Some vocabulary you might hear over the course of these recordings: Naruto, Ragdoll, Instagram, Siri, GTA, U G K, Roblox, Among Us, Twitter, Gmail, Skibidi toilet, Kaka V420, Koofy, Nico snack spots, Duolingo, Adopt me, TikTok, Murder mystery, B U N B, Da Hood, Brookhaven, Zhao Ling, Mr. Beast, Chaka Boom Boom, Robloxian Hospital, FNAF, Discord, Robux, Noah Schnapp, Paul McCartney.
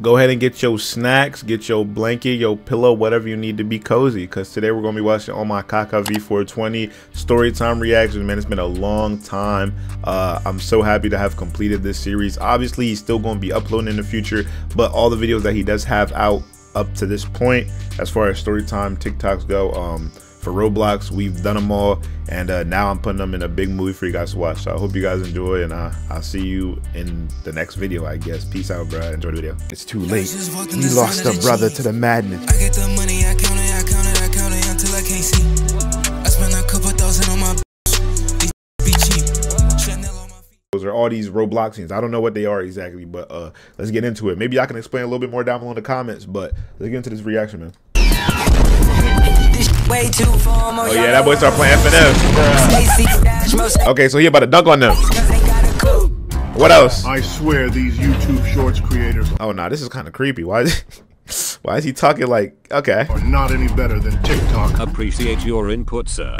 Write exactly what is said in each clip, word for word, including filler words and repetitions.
Go ahead and get your snacks, get your blanket, your pillow, whatever you need to be cozy, because today we're going to be watching all my Kaka V four twenty Storytime reactions. Man, it's been a long time. Uh, I'm so happy to have completed this series. Obviously, he's still going to be uploading in the future, but all the videos that he does have out up to this point, as far as Storytime TikToks go, um, for Roblox, we've done them all, and uh, now I'm putting them in a big movie for you guys to watch. So I hope you guys enjoy, and uh, I'll see you in the next video, I guess. Peace out, bro. Enjoy the video. It's too late. We lost a brother to the madness. I get the money, I count it, I count it, I count it until I can't see. I spent a couple thousand on my bitch. Be cheap. Those are all these Robloxians. I don't know what they are exactly, but uh, let's get into it. Maybe I can explain a little bit more down below in the comments, but let's get into this reaction, man. Way too formal. Oh yeah, that boy start playing F N F. Bruh. Okay, so he about to dunk on them. What else? I swear these YouTube shorts creators. Oh nah, this is kind of creepy. Why is he, why is he talking like, okay. Are not any better than TikTok. Appreciate your input, sir.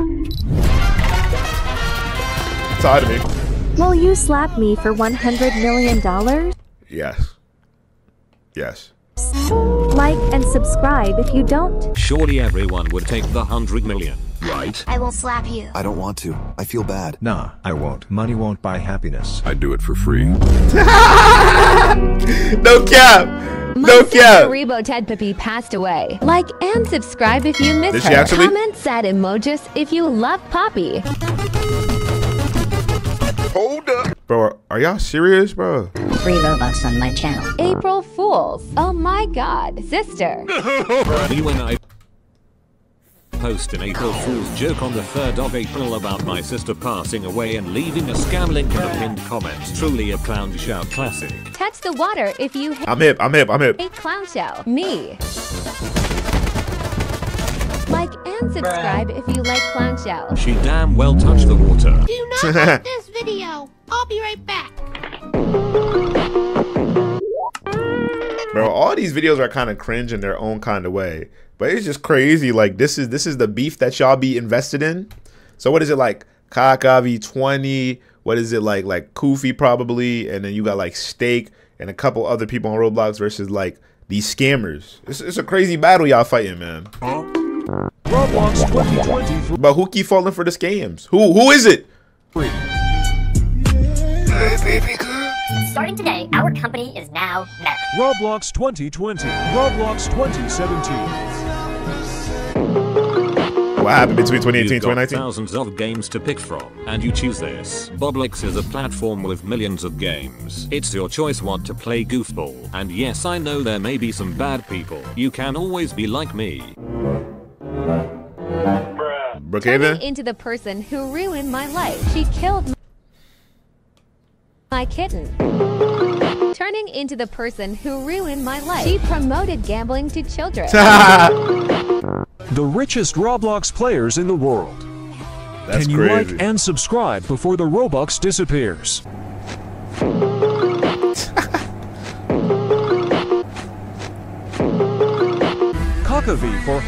Tired of me. Will you slap me for one hundred million dollars? Yes. Yes. Like and subscribe if you don't. Surely everyone would take the hundred million, right? I will slap you. I don't want to. I feel bad. Nah, I won't. Money won't buy happiness. I do it for free. No cap. My no cap. Rebo Ted Papi passed away. Like and subscribe if you miss her. Actually? Comment sad emojis if you love Poppy. Hold up. Bro, are y'all serious, bro? Free Robux on my channel. April Fools. Oh my god, sister. Me when I post an April Fool's joke on the third of April about my sister passing away and leaving a scam link in the pinned comment. Truly a clown show classic. Touch the water if you hate. I'm hip, I'm hip, I'm hip. Hate clown show. Me. Like and subscribe if you like clown show. She damn well touched the water. Do not like this video. I'll be right back. Bro, all these videos are kind of cringe in their own kind of way, but it's just crazy. Like this is this is the beef that y'all be invested in. So what is it like? Kaka V twenty. What is it like? Like Koofy probably, and then you got like Steak and a couple other people on Roblox versus like these scammers. It's, it's a crazy battle y'all fighting, man. Huh? Roblox twenty twenty-three. But who keep falling for the scams? Who who is it? Wait. Starting today, our company is now Merc. Roblox twenty twenty, Roblox twenty seventeen. What happened between twenty eighteen and twenty nineteen? Thousands of games to pick from, and you choose this. Roblox is a platform with millions of games. It's your choice what to play, goofball. And yes, I know there may be some bad people. You can always be like me. Brookhaven? Into the person who ruined my life. She killed my My kitten. Turning into the person who ruined my life. She promoted gambling to children. The richest Roblox players in the world. That's Can you crazy. Like and subscribe before the Robux disappears? Kaka V four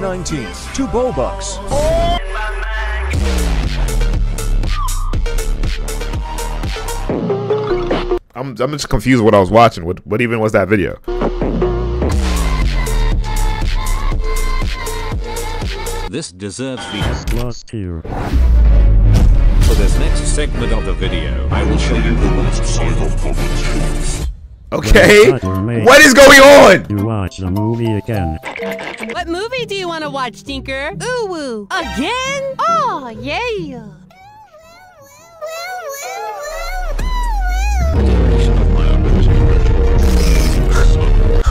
nineteen. Two Bobucks. Oh! I'm, I'm just confused what I was watching. What, what even was that video? This deserves the last tier. For this next segment of the video, I will show you the worst side of Roblox. Okay, what is going on? You watch the movie again. What movie do you want to watch, Tinker? Ooh woo. Again? Oh yeah.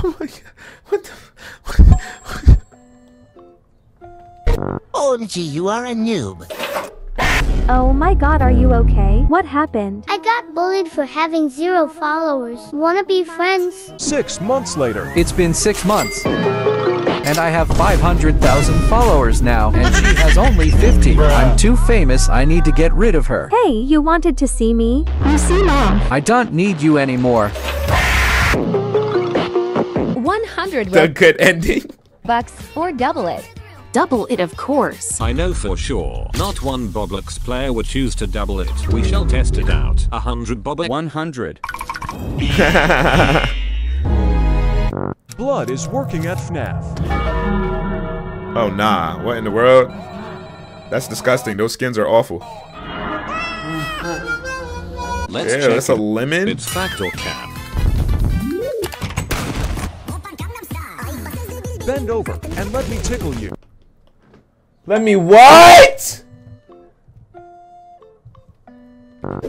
Oh my god, what the f- O M G, you are a noob. Oh my god, are you okay? What happened? I got bullied for having zero followers. Wanna be friends? Six months later. It's been six months. And I have five hundred thousand followers now, and she has only fifty. I'm too famous, I need to get rid of her. Hey, you wanted to see me? You see mom. I don't need you anymore. one hundred the good ending bucks or double it. Double it, of course. I know for sure not one Roblox player would choose to double it. We shall test it out. A hundred Bob. one hundred Blood is working at F NAF. Oh, nah. What in the world? That's disgusting. Those skins are awful. Let's yeah, check that's a lemon. It's fact or cap. Bend over and let me tickle you. Let me what?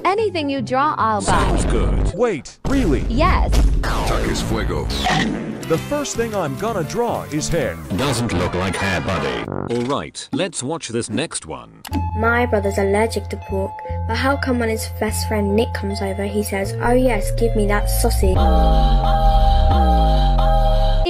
Anything you draw, I'll buy. Sounds good. Wait, really? Yes. Tuck is fuego. The first thing I'm gonna draw is hair. Doesn't look like hair, buddy. Alright, let's watch this next one. My brother's allergic to pork, but how come when his best friend Nick comes over, he says, oh yes, give me that sausage?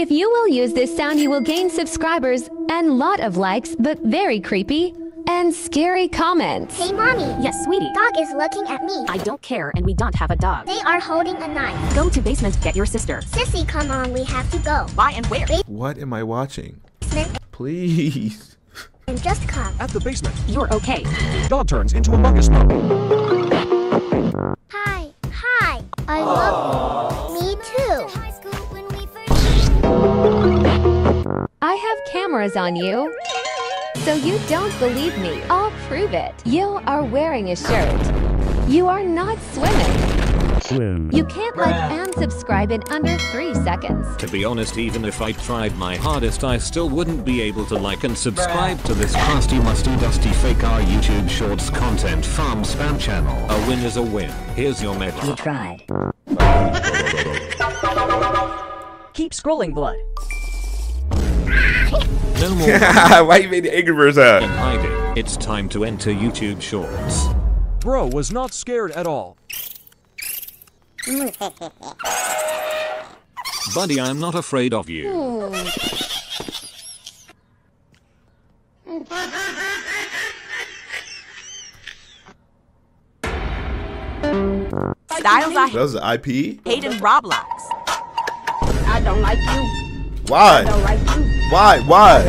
If you will use this sound, you will gain subscribers and lot of likes, but very creepy and scary comments. Hey, mommy. Yes, sweetie. Dog is looking at me. I don't care, and we don't have a dog. They are holding a knife. Go to basement, get your sister. Sissy, come on, we have to go. Why and where? What am I watching? Basement. Please. And just come. At the basement. You're okay. Dog turns into Among Us mode. Hi. Hi. I love you. Me too. I have cameras on you. So you don't believe me, I'll prove it. You are wearing a shirt. You are not swimming. Swim. You can't like and subscribe in under three seconds. To be honest, even if I tried my hardest, I still wouldn't be able to like and subscribe to this crusty, musty, dusty, fake our YouTube Shorts content farm spam channel. A win is a win. Here's your medal. You tried. Keep scrolling, Blood. No more. Why you made the angry birds out? In hiding. It's time to enter YouTube Shorts. Bro was not scared at all. Buddy, I'm not afraid of you. Styles I. That was the I P. Hayden Roblox. I don't like you. Why? Why? Why?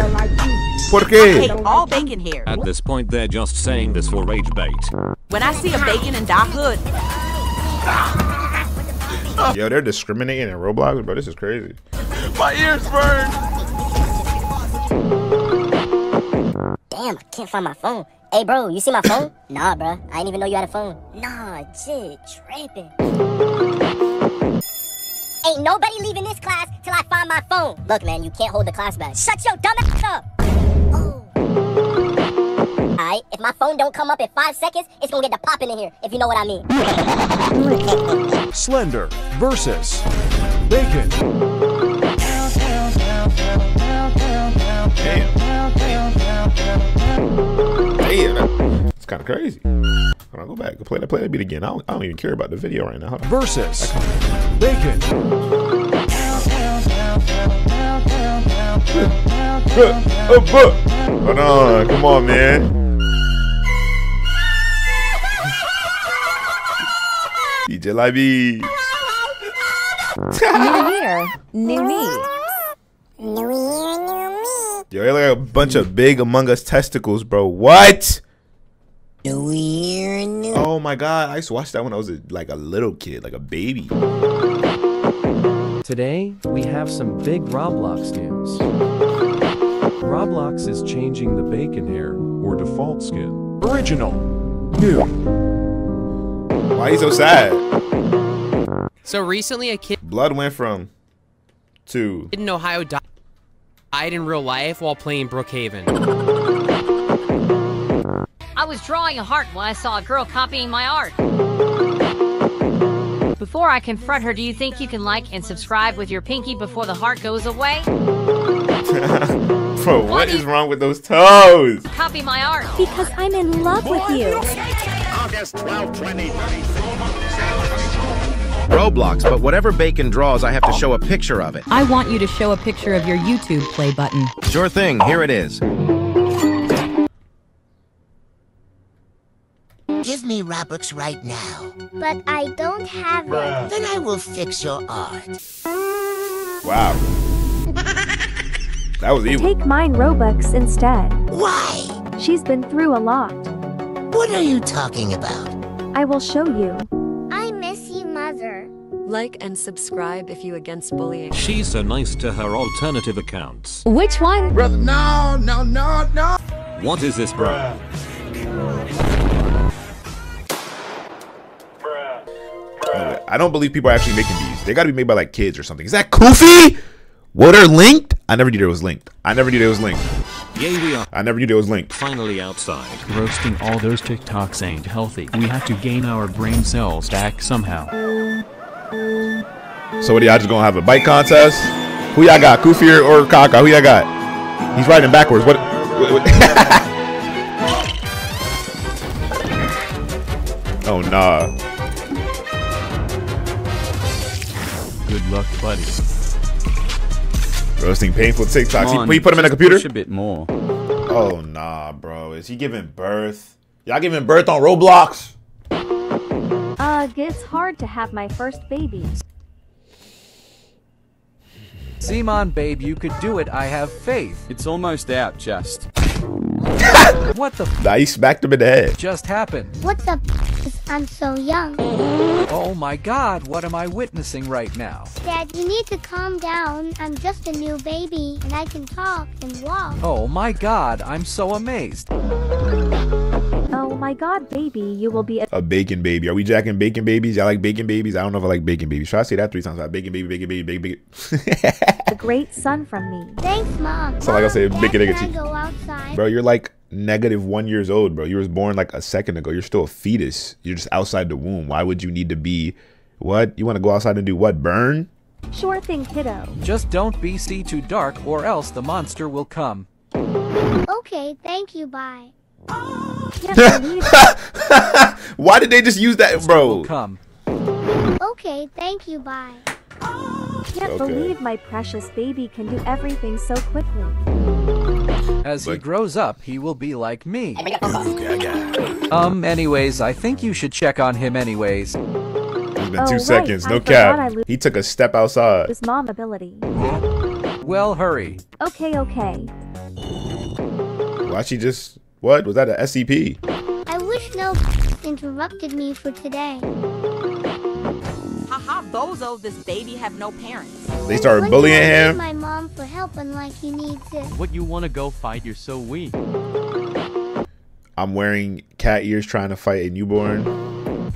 Por qué? I hate all bacon here. At this point, they're just saying this for rage bait. When I see a bacon in Da Hood. Yo, they're discriminating in Roblox, bro. This is crazy. My ears burn. Damn, I can't find my phone. Hey, bro, you see my phone? Nah, bro. I didn't even know you had a phone. Nah, shit, tripping. Ain't nobody leaving this class till I find my phone. Look, man, you can't hold the class back. Shut your dumb ass up. Oh. Alright, if my phone don't come up in five seconds, it's gonna get the popping in here, if you know what I mean. Slender versus Bacon. Damn. Damn. It's kind of crazy. I'll go back, go play that, play that beat again. I don't, I don't even care about the video right now. Versus Bacon. Hold on, come on, man. D J Libby. New year, new me. New year, new me. Yo, you're like a bunch of big Among Us testicles, bro. What? New year, new. Oh my god, I used to watch that when I was a, like a little kid, like a baby. Today, we have some big Roblox news. Roblox is changing the bacon hair or default skin. Original. New. Why are you so sad? So recently a kid Blood went from to in Ohio died in real life while playing Brookhaven. I was drawing a heart when I saw a girl copying my art. Before I confront her, do you think you can like and subscribe with your pinky before the heart goes away? Bro, what is wrong with those toes? Copy my art. Because I'm in love with you. August twelfth, twenty thirty. Roblox, but whatever Bacon draws, I have to show a picture of it. I want you to show a picture of your YouTube play button. Sure thing, here it is. Give me Robux right now. But I don't have it. Then I will fix your art. Wow. That was evil. Take mine Robux instead. Why? She's been through a lot. What are you talking about? I will show you. I miss you, Mother. Like and subscribe if you against bullying. She's so nice to her alternative accounts. Which one? Brother, no, no, no, no. What is this, bruh? I don't believe people are actually making these. They gotta be made by like kids or something. Is that Koofy? What are linked? I never knew it was linked. I never knew it was linked. Yeah, we are. I never knew there was linked. Finally outside. Roasting all those TikToks ain't healthy. We have to gain our brain cells back somehow. So what, y'all just gonna have a bike contest? Who y'all got? Koofy or Kaka? Who y'all got? He's riding backwards. What? what, what? Oh nah. Good luck, buddy. Roasting painful TikToks. Come on, he put him in a computer? Push a bit more. Oh nah, bro. Is he giving birth? Y'all giving birth on Roblox? Uh, it's hard to have my first baby. Simon, babe, you could do it. I have faith. It's almost out, just. What the? Nah, he smacked him in the head. Just happened. What the? I'm so young. Oh my god, what am I witnessing right now? Dad, you need to calm down. I'm just a new baby, and I can talk and walk. Oh my god, I'm so amazed. Oh my god, baby, you will be a, a bacon baby. Are we jacking bacon babies? Y'all like bacon babies? I don't know if I like bacon babies. Should I say that three times? Like bacon baby, bacon baby, bacon baby. A great son from me. Thanks, mom. So like I say, bacon negative. Go outside? Bro, you're like negative one years old, bro. You was born like a second ago. You're still a fetus. You're just outside the womb. Why would you need to be? What? You want to go outside and do what? Burn? Sure thing, kiddo. Just don't be see too dark, or else the monster will come. Okay, thank you. Bye. Why did they just use that, bro? Come. Okay, thank you, bye. Can't okay. believe my precious baby can do everything so quickly. As he grows up, he will be like me. Um, anyways, I think you should check on him anyways. It's been two oh, seconds, right. no I cap. He took a step outside. His mom ability. Well, hurry. Okay, okay. Why she just... What? Was that an S C P? I wish no interrupted me for today. Haha, bozo, this baby have no parents. They started bullying him. My mom for help unlike he needs it. What you want to go fight? You're so weak. I'm wearing cat ears trying to fight a newborn.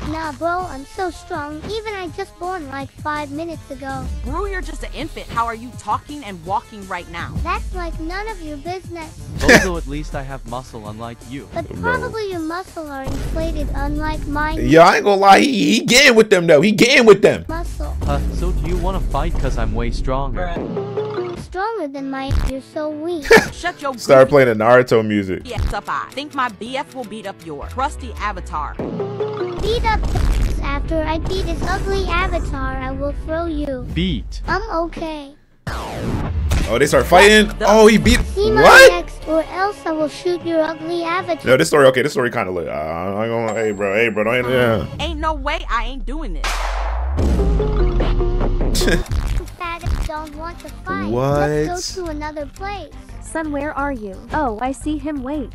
Nah, bro, I'm so strong. Even I just born like five minutes ago. Bro, you're just an infant. How are you talking and walking right now? That's like none of your business. Also, at least I have muscle unlike you. But probably your muscles are inflated unlike mine. Yeah, I ain't gonna lie. He, he getting with them, though. He getting with them. Muscle. Uh, so do you want to fight? Because I'm way stronger. Stronger than my... You're so weak. Shut your... Start playing the Naruto music. Yes, up I. Think my B F will beat up your crusty avatar. Beat up after I beat this ugly avatar, I will throw you. Beat. I'm okay. Oh, they start fighting. Oh, he beat. See my what? Next, or else I will shoot your ugly avatar. No, this story. Okay, this story kind of lit. Uh, I'm going. Hey, bro. Hey, bro. Don't, yeah. Ain't no way I ain't doing this. Don't want to fight. What? Let's go to another place. Son, where are you? Oh, I see him. Wait.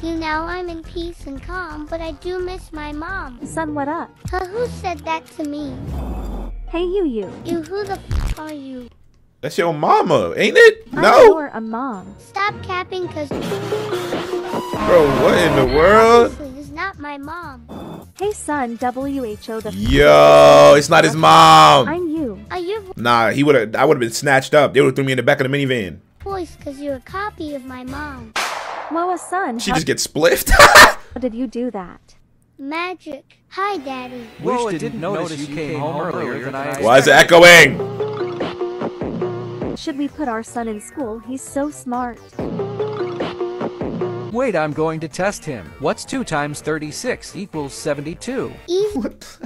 You know, I'm in peace and calm, but I do miss my mom. Son, what up? Huh, who said that to me? Hey, you, you. You, who the f are you? That's your mama, ain't it? I'm no. You're a mom. Stop capping, cause... Bro, what in the world? This is not my mom. Hey, son, W H O the... Yo, it's not his mom. I'm you. Are you... Nah, he would've... I would've been snatched up. They would've threw me in the back of the minivan. Voice, cause you're a copy of my mom. Moa, son, she just gets spliffed. How did you do that? Magic. Hi, Daddy. Wish I didn't notice you came home earlier than I. Why is it echoing? Should we put our son in school? He's so smart. Wait, I'm going to test him. What's two times thirty-six equals seventy-two? What?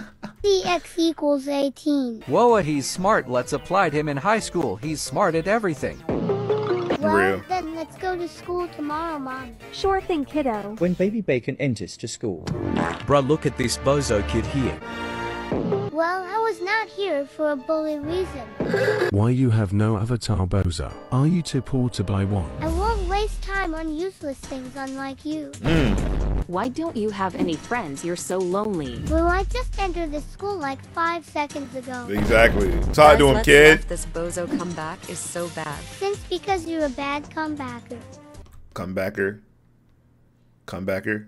C X equals eighteen. Whoa, he's smart. Let's apply him in high school. He's smart at everything. Well, then let's go to school tomorrow, Mom. Sure thing, kiddo. When baby bacon enters to school. Bruh, look at this bozo kid here. Well, I was not here for a bully reason. Why you have no avatar, bozo? Are you too poor to buy one? I won't waste time on useless things unlike you. Mm. Why don't you have any friends? You're so lonely. Well, I just entered this school like five seconds ago. Exactly. Tied to him, kid. This bozo comeback is so bad. Since because you're a bad comebacker. Comebacker. Comebacker.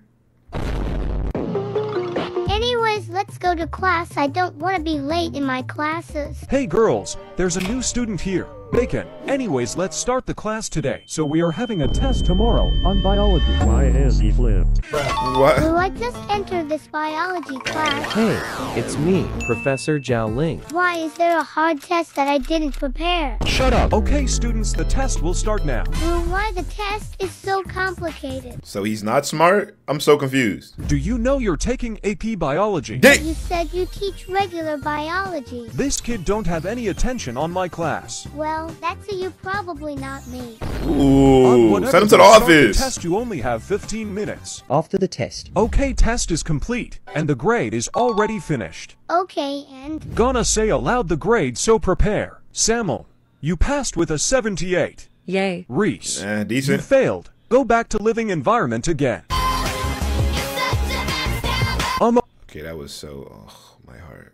Anyways, let's go to class. I don't want to be late in my classes. Hey girls, there's a new student here. Bacon. Anyways, let's start the class today. So we are having a test tomorrow on biology. Why has he flipped? What? Well, I just entered this biology class. Hey, it's me, Professor Zhao Ling. Why is there a hard test that I didn't prepare? Shut up. Okay, students, the test will start now. Well, why the test is so complicated? So he's not smart? I'm so confused. Do you know you're taking A P biology? Dang. You said you teach regular biology. This kid don't have any attention on my class. Well, Well, that's a you probably not me. Ooh, send him to the office. The test, you only have fifteen minutes. After the test. Okay, test is complete, and the grade is already finished. Okay, and? Gonna say aloud the grade, so prepare. Samuel, you passed with a seventy-eight. Yay. Reese, yeah, decent. You failed. Go back to living environment again. Um, okay, that was so, oh, my heart.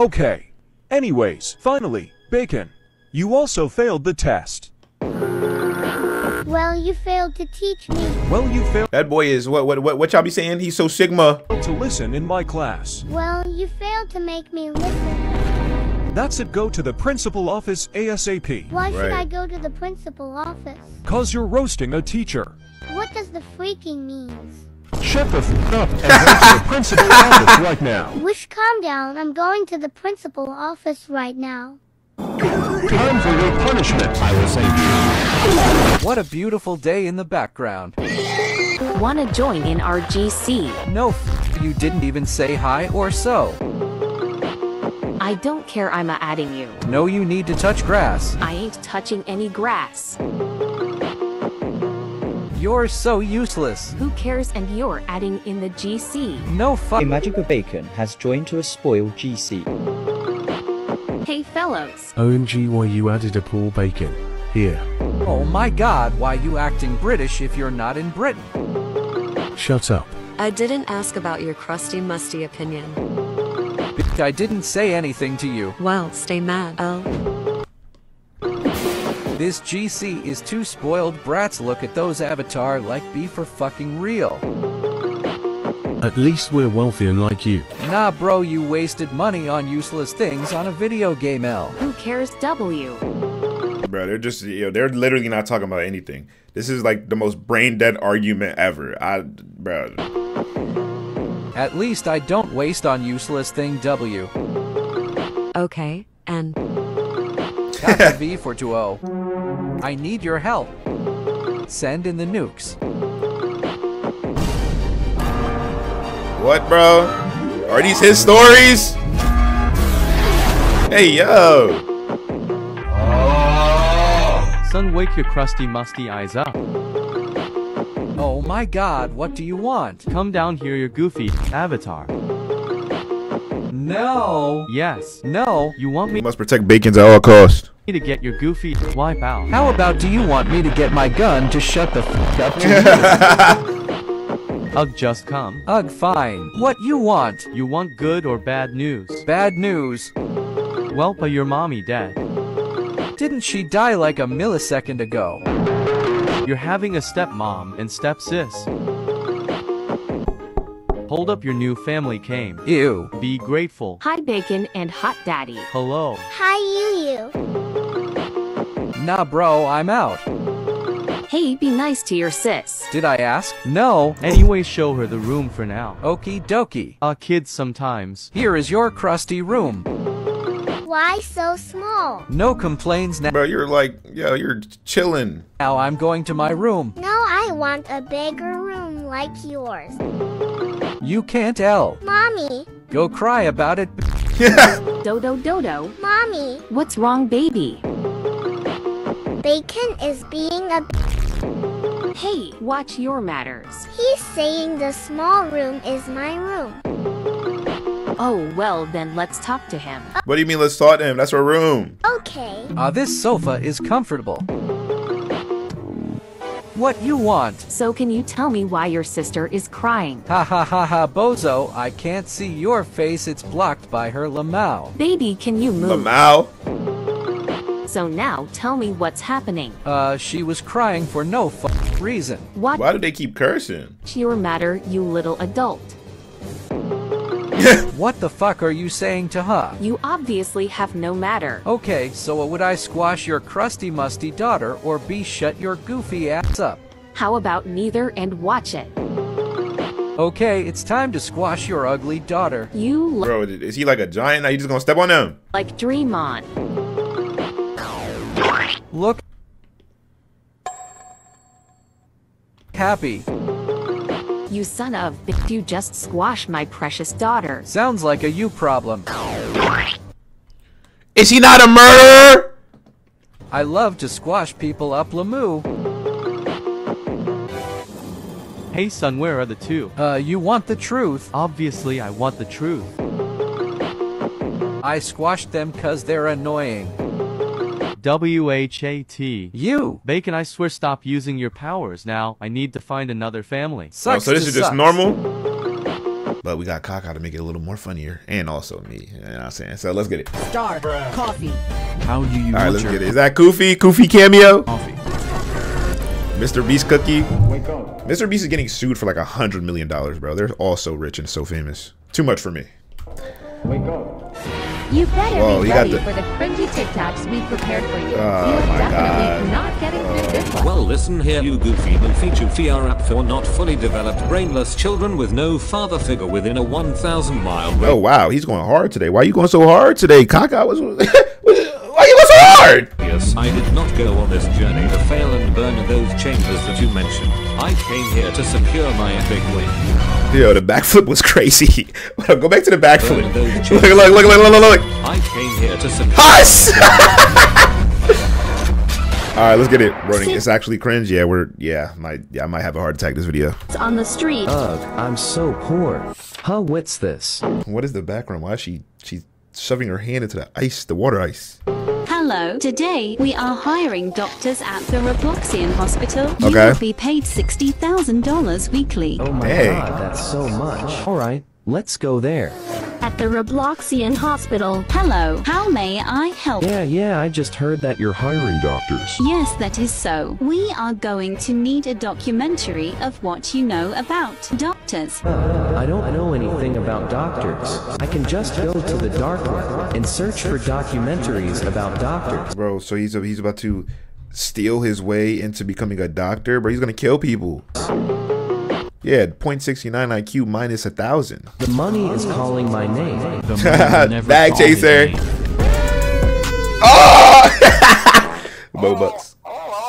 Okay. Anyways, finally, Bacon, you also failed the test. Well, you failed to teach me. Well, you failed. That boy is what what what, what y'all be saying? He's so Sigma. To listen in my class. Well, you failed to make me listen. That's it. Go to the principal office ASAP. Why should right. I go to the principal office? Cause you're roasting a teacher. What does the freaking means? Shut the f*** up and go to the principal office right now. Wish, calm down. I'm going to the principal office right now. Time for your punishment, I will say. What a beautiful day in the background. Wanna join in our G C? No, f***, you didn't even say hi or so. I don't care, I'm adding you. No, you need to touch grass. I ain't touching any grass. You're so useless. Who cares, and you're adding in the G C. No fuck. Imagine Bacon has joined to a spoiled G C. Hey fellows. O M G, why you added a poor Bacon. Here. Oh my god, why you acting British if you're not in Britain? Shut up. I didn't ask about your crusty musty opinion. I didn't say anything to you. Well, stay mad. Oh. This G C is too spoiled brats. Look at those avatar like be for fucking real. At least we're wealthy and like you. Nah bro, you wasted money on useless things on a video game. L. Who cares, W? Bro, they're just, you know, they're literally not talking about anything. This is like the most brain dead argument ever. I, bro. At least I don't waste on useless thing, W. Okay, and Kaka V four twenty. I need your help. Send in the nukes. What, bro? Are these his stories? Hey, yo. Oh. Son, wake your crusty, musty eyes up. Oh my god, what do you want? Come down here, you goofy avatar. No. Yes. No. You want me? You must protect Bacons at all costs. To get your goofy wipe out. How about do you want me to get my gun to shut the f up to you? Ugh, just come. Ugh, fine. What you want? You want good or bad news? Bad news. Well, but your mommy dead. Didn't she die like a millisecond ago? You're having a stepmom and stepsis. Hold up, your new family came. Ew. Be grateful. Hi, Bacon and Hot Daddy. Hello. Hi, you you. Nah bro, I'm out. Hey, be nice to your sis. Did I ask? No. Anyway, show her the room for now. Okie dokie. Uh, kids sometimes. Here is your crusty room. Why so small? No complaints now. Bro, you're like, yo, you're chilling. Now I'm going to my room. No, I want a bigger room like yours. You can't L. Mommy. Go cry about it. Dodo Dodo. Mommy. What's wrong, baby? Bacon is being a... Hey, watch your manners. He's saying the small room is my room. Oh, well then let's talk to him. What do you mean let's talk to him? That's our room. Okay. Ah, uh, this sofa is comfortable. what you want. So can you tell me why your sister is crying? Ha ha ha ha, bozo, I can't see your face, it's blocked by her lamau. Baby, can you move? Lamau? So now, tell me what's happening. Uh, she was crying for no f reason. What? Why do they keep cursing? Your matter, you little adult. What the fuck are you saying to her? You obviously have no matter. Okay, so would I squash your crusty musty daughter or be shut your goofy ass up? How about neither and watch it? Okay, it's time to squash your ugly daughter. You Bro, is he like a giant? Are you just gonna step on him? Like dream on. Look happy. You son of a bitch, you just squashed my precious daughter. Sounds like a you problem. Is he not a murderer? I love to squash people up Lamu. Hey son, where are the two? Uh, you want the truth? Obviously I want the truth. I squashed them cause they're annoying. W H A T. You! Bacon, I swear stop using your powers now. I need to find another family. Sucks oh, so this is sucks. Just normal? But we got Kaka to make it a little more funnier. And also me. You know what I'm saying? So let's get it. Star. Bruh. Coffee. How do you Alright, let's get it. Is that Koofy? Koofy cameo? Coffee. Mister Beast cookie. Wake up. Mister Beast is getting sued for like a hundred million dollars, bro. They're all so rich and so famous. Too much for me. Wake up. You better Whoa, be ready the... for the cringy TikToks we prepared for you. Oh, you are definitely God. Not getting through this one. Well, listen here, you goofy and feature are up for not fully developed brainless children with no father figure within a one thousand mile range. Oh, wow. He's going hard today. Why are you going so hard today? Kaka was... Why you was so hard? Yes, I did not go on this journey to fail and burn those chambers that you mentioned. I came here to secure my epic win. Yo, the backflip was crazy. Go back to the backflip. Look, look, look, look, look, look. I came here to Hush! All right, let's get it running. It's actually cringe. Yeah, we're yeah. Might yeah, I might have a heart attack this video. It's on the street. Ugh, I'm so poor. Huh? What's this? What is the background? Why is she she's shoving her hand into the ice, the water ice? Hello, today we are hiring doctors at the Robloxian Hospital. You okay. will be paid sixty thousand dollars weekly. Oh my hey. God, that's so much. Alright, let's go there. At the Robloxian Hospital. Hello, how may I help? Yeah, yeah, I just heard that you're hiring doctors. Yes, that is so. We are going to need a documentary of what you know about doctors. Uh, I don't know anything about doctors. I can just go to the dark web and search for documentaries about doctors. Bro, so he's, he's about to steal his way into becoming a doctor? Bro, he's gonna kill people. Yeah, zero point six nine I Q minus a thousand. The money is calling my name. Bag chaser. Oh! Bobucks.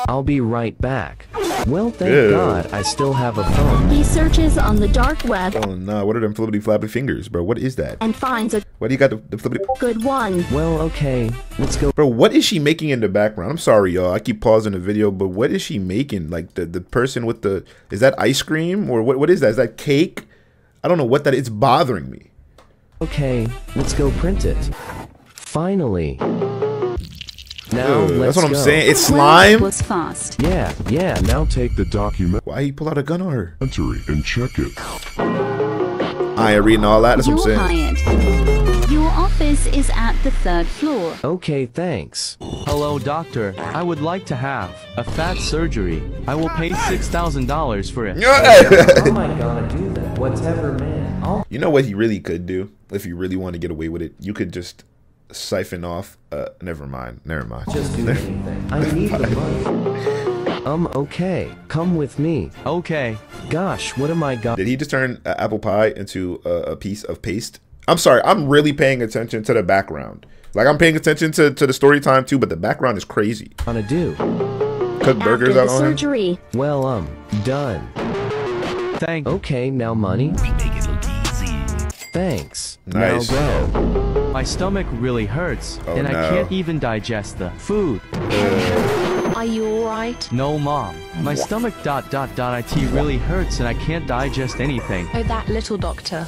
I'll be right back. Well, thank Ew. God I still have a phone. He searches on the dark web. Oh no, what are them flippity flappy fingers, bro? What is that? And finds a. What do you got the, the flippity? Good one. Well, okay, let's go. Bro, what is she making in the background? I'm sorry, y'all. I keep pausing the video, but what is she making? Like the the person with the is that ice cream or what? What is that? Is that cake? I don't know what that is. It's bothering me. Okay, let's go print it. Finally. Now, Ew, let's that's what I'm go. saying. It's slime. Was fast. Yeah, yeah. Now take the document. Why he pull out a gun on her? Enter it and check it. I ain't reading all that. That's You're what I'm saying. Hired. Your office is at the third floor. Okay, thanks. Hello, doctor. I would like to have a fat surgery. I will pay six thousand dollars for it. Oh my God, do that. Whatever, man. I'll you know what he really could do if you really want to get away with it. You could just. Siphon off. Uh, never mind. Never mind. Just do anything. I need the money. Um. Okay. Come with me. Okay. Gosh, what am I got? Did he just turn uh, apple pie into uh, a piece of paste? I'm sorry. I'm really paying attention to the background. Like I'm paying attention to to the story time too, but the background is crazy. Gonna do. Cook burgers out on surgery. Him? Well, um, done. Thank. Okay, now money. Thanks. Nice. Now go. My stomach really hurts, oh, and I no. can't even digest the food. Are you alright? No, mom. My stomach dot dot dot it really hurts, and I can't digest anything. Oh, that little doctor.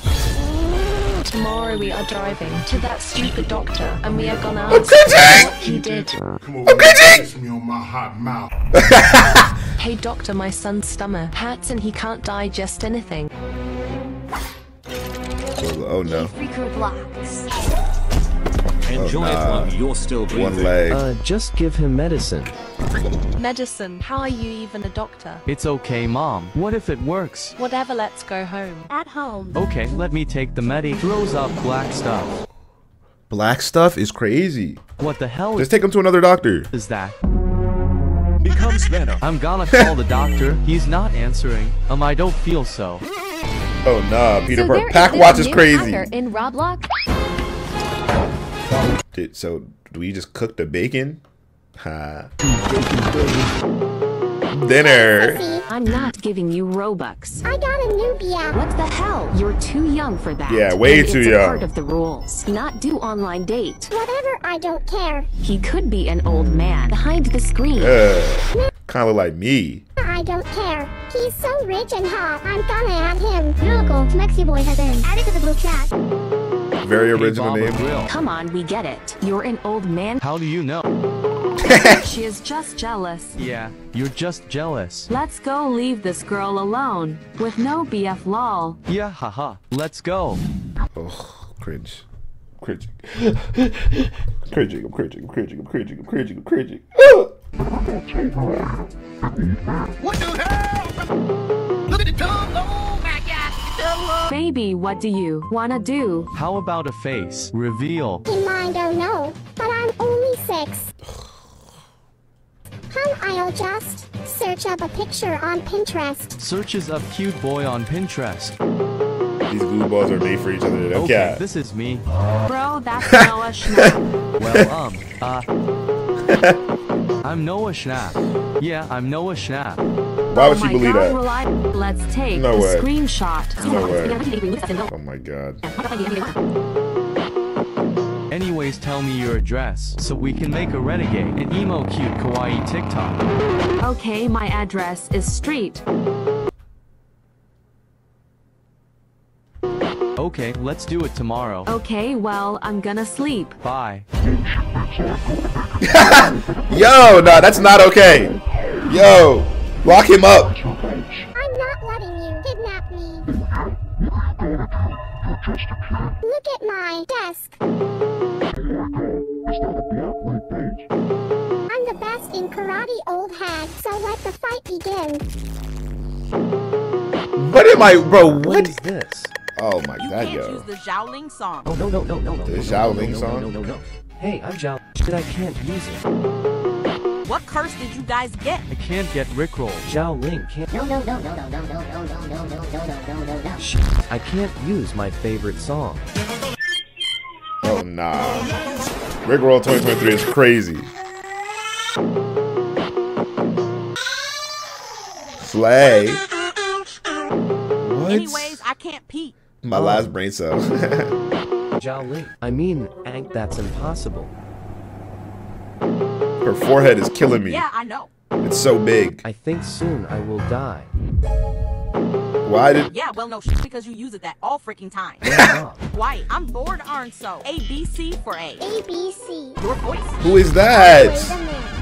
Tomorrow we are driving to that stupid doctor, and we are gonna ask what he did. I'm cringing! Hey doctor, my son's stomach hurts and he can't digest anything. Oh no. Enjoy it while you're still breathing. One leg. Uh, just give him medicine. Medicine? How are you even a doctor? It's okay, Mom. What if it works? Whatever, let's go home. At home. Okay, let me take the medi. Throws up black stuff. Black stuff is crazy. What the hell? Let's take him to another doctor. Is that? Becomes venom. I'm gonna call the doctor. He's not answering. Um, I don't feel so. Oh nah, Peter Burke. So Pack Watch is crazy. In Roblox? Dude, so do we just cook the bacon? Ha. Dinner. I'm not giving you Robux. I got a Nubia. What the hell? You're too young for that. Yeah, way and too it's young. It's part of the rules. Not do online date. Whatever, I don't care. He could be an old man behind the screen. Yeah. Kind of like me. I don't care. He's so rich and hot. I'm gonna add him. Miracle, Mexi Boy has been added to the blue chat. Very original name. Come on, we get it. You're an old man. How do you know? She is just jealous. Yeah, you're just jealous. Let's go leave this girl alone. With no B F lol. Yeah, haha. Let's go. Oh, cringe. Cringing. Cringing, I'm cringing, I'm cringing, I'm cringing, I'm cringing, I'm cringing. What the hell? Look at the tongue. Oh my god. Baby, what do you wanna do? How about a face reveal? In mine, don't know, but I'm only six. Come, I'll just search up a picture on Pinterest. Searches up cute boy on Pinterest. These glue balls are made for each other. Okay, okay, this is me. Bro, that's Noah Schnapp. Well, um, uh, I'm Noah Schnapp. Yeah, I'm Noah Schnapp. Why would oh she believe god, that? Well, I, let's take no a way. Screenshot. No way. Oh my god. Anyways, tell me your address so we can make a renegade an emo cute kawaii TikTok. Okay, my address is street. Okay, let's do it tomorrow. Okay, well, I'm gonna sleep. Bye. Yo, no, that's not okay. Yo, lock him up. I'm not letting you kidnap me. Look at my desk. I'm the best in karate, old hag, so let the fight begin. What am I, bro? What is this? Oh my god, yo. You can't use the Zhao Ling song. Oh, no, no, no, no, no. The Zhao Ling song? No, no, no, no. Hey, I'm Zhao, but I can't use it. What curse did you guys get? I can't get Rickroll. Zhao Ling can't. No, no, no, no, no, no, no, no, no, no, no, no, no, no. Shh. I can't use my favorite song. Oh nah. Rickroll twenty twenty-three is crazy. Slay. What? Anyways, I can't peep. My oh. last brain cell. Zhao Ling. I mean, ain't that's impossible. Her forehead is killing me. Yeah, I know. It's so big. I think soon I will die. Why did? Yeah, well, no, shit, because you use it that all freaking time. Why? I'm bored, aren't so? A B C for A. A B C. Your voice. Who is that?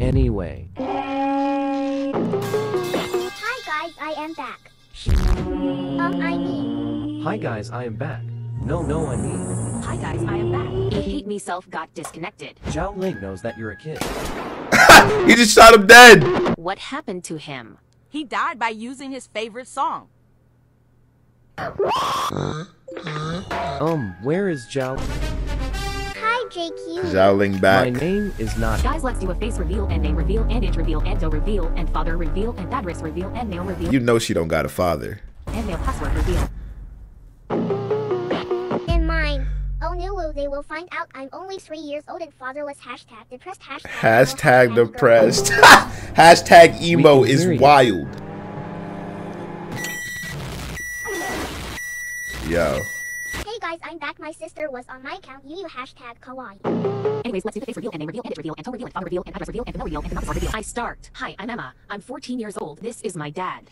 Anyway. Hi guys, I am back. Um, I mean. Hi guys, I am back. No, no, I mean. Hi guys, I am back. I hate myself. Got disconnected. Zhao Ling knows that you're a kid. He just shot him dead. What happened to him? He died by using his favorite song. Um, where is Zhao? Hi, J Q. Zhao Ling back. My name is not. Guys, let's do a face reveal and name reveal and age reveal and do reveal and father reveal and address reveal and mail reveal. You know she don't got a father. And mail password reveal. And mine. Oh no, they will find out I'm only three years old and fatherless. Hashtag depressed. Hashtag, hashtag depressed. Hashtag emo is wild. Yo. Hey guys, I'm back. My sister was on my account. You, you hashtag kawaii. Anyways, let's do the face reveal and name reveal and edit reveal and toe reveal and father reveal and address reveal and no reveal and no reveal. I start. Hi, I'm Emma. I'm fourteen years old. This is my dad.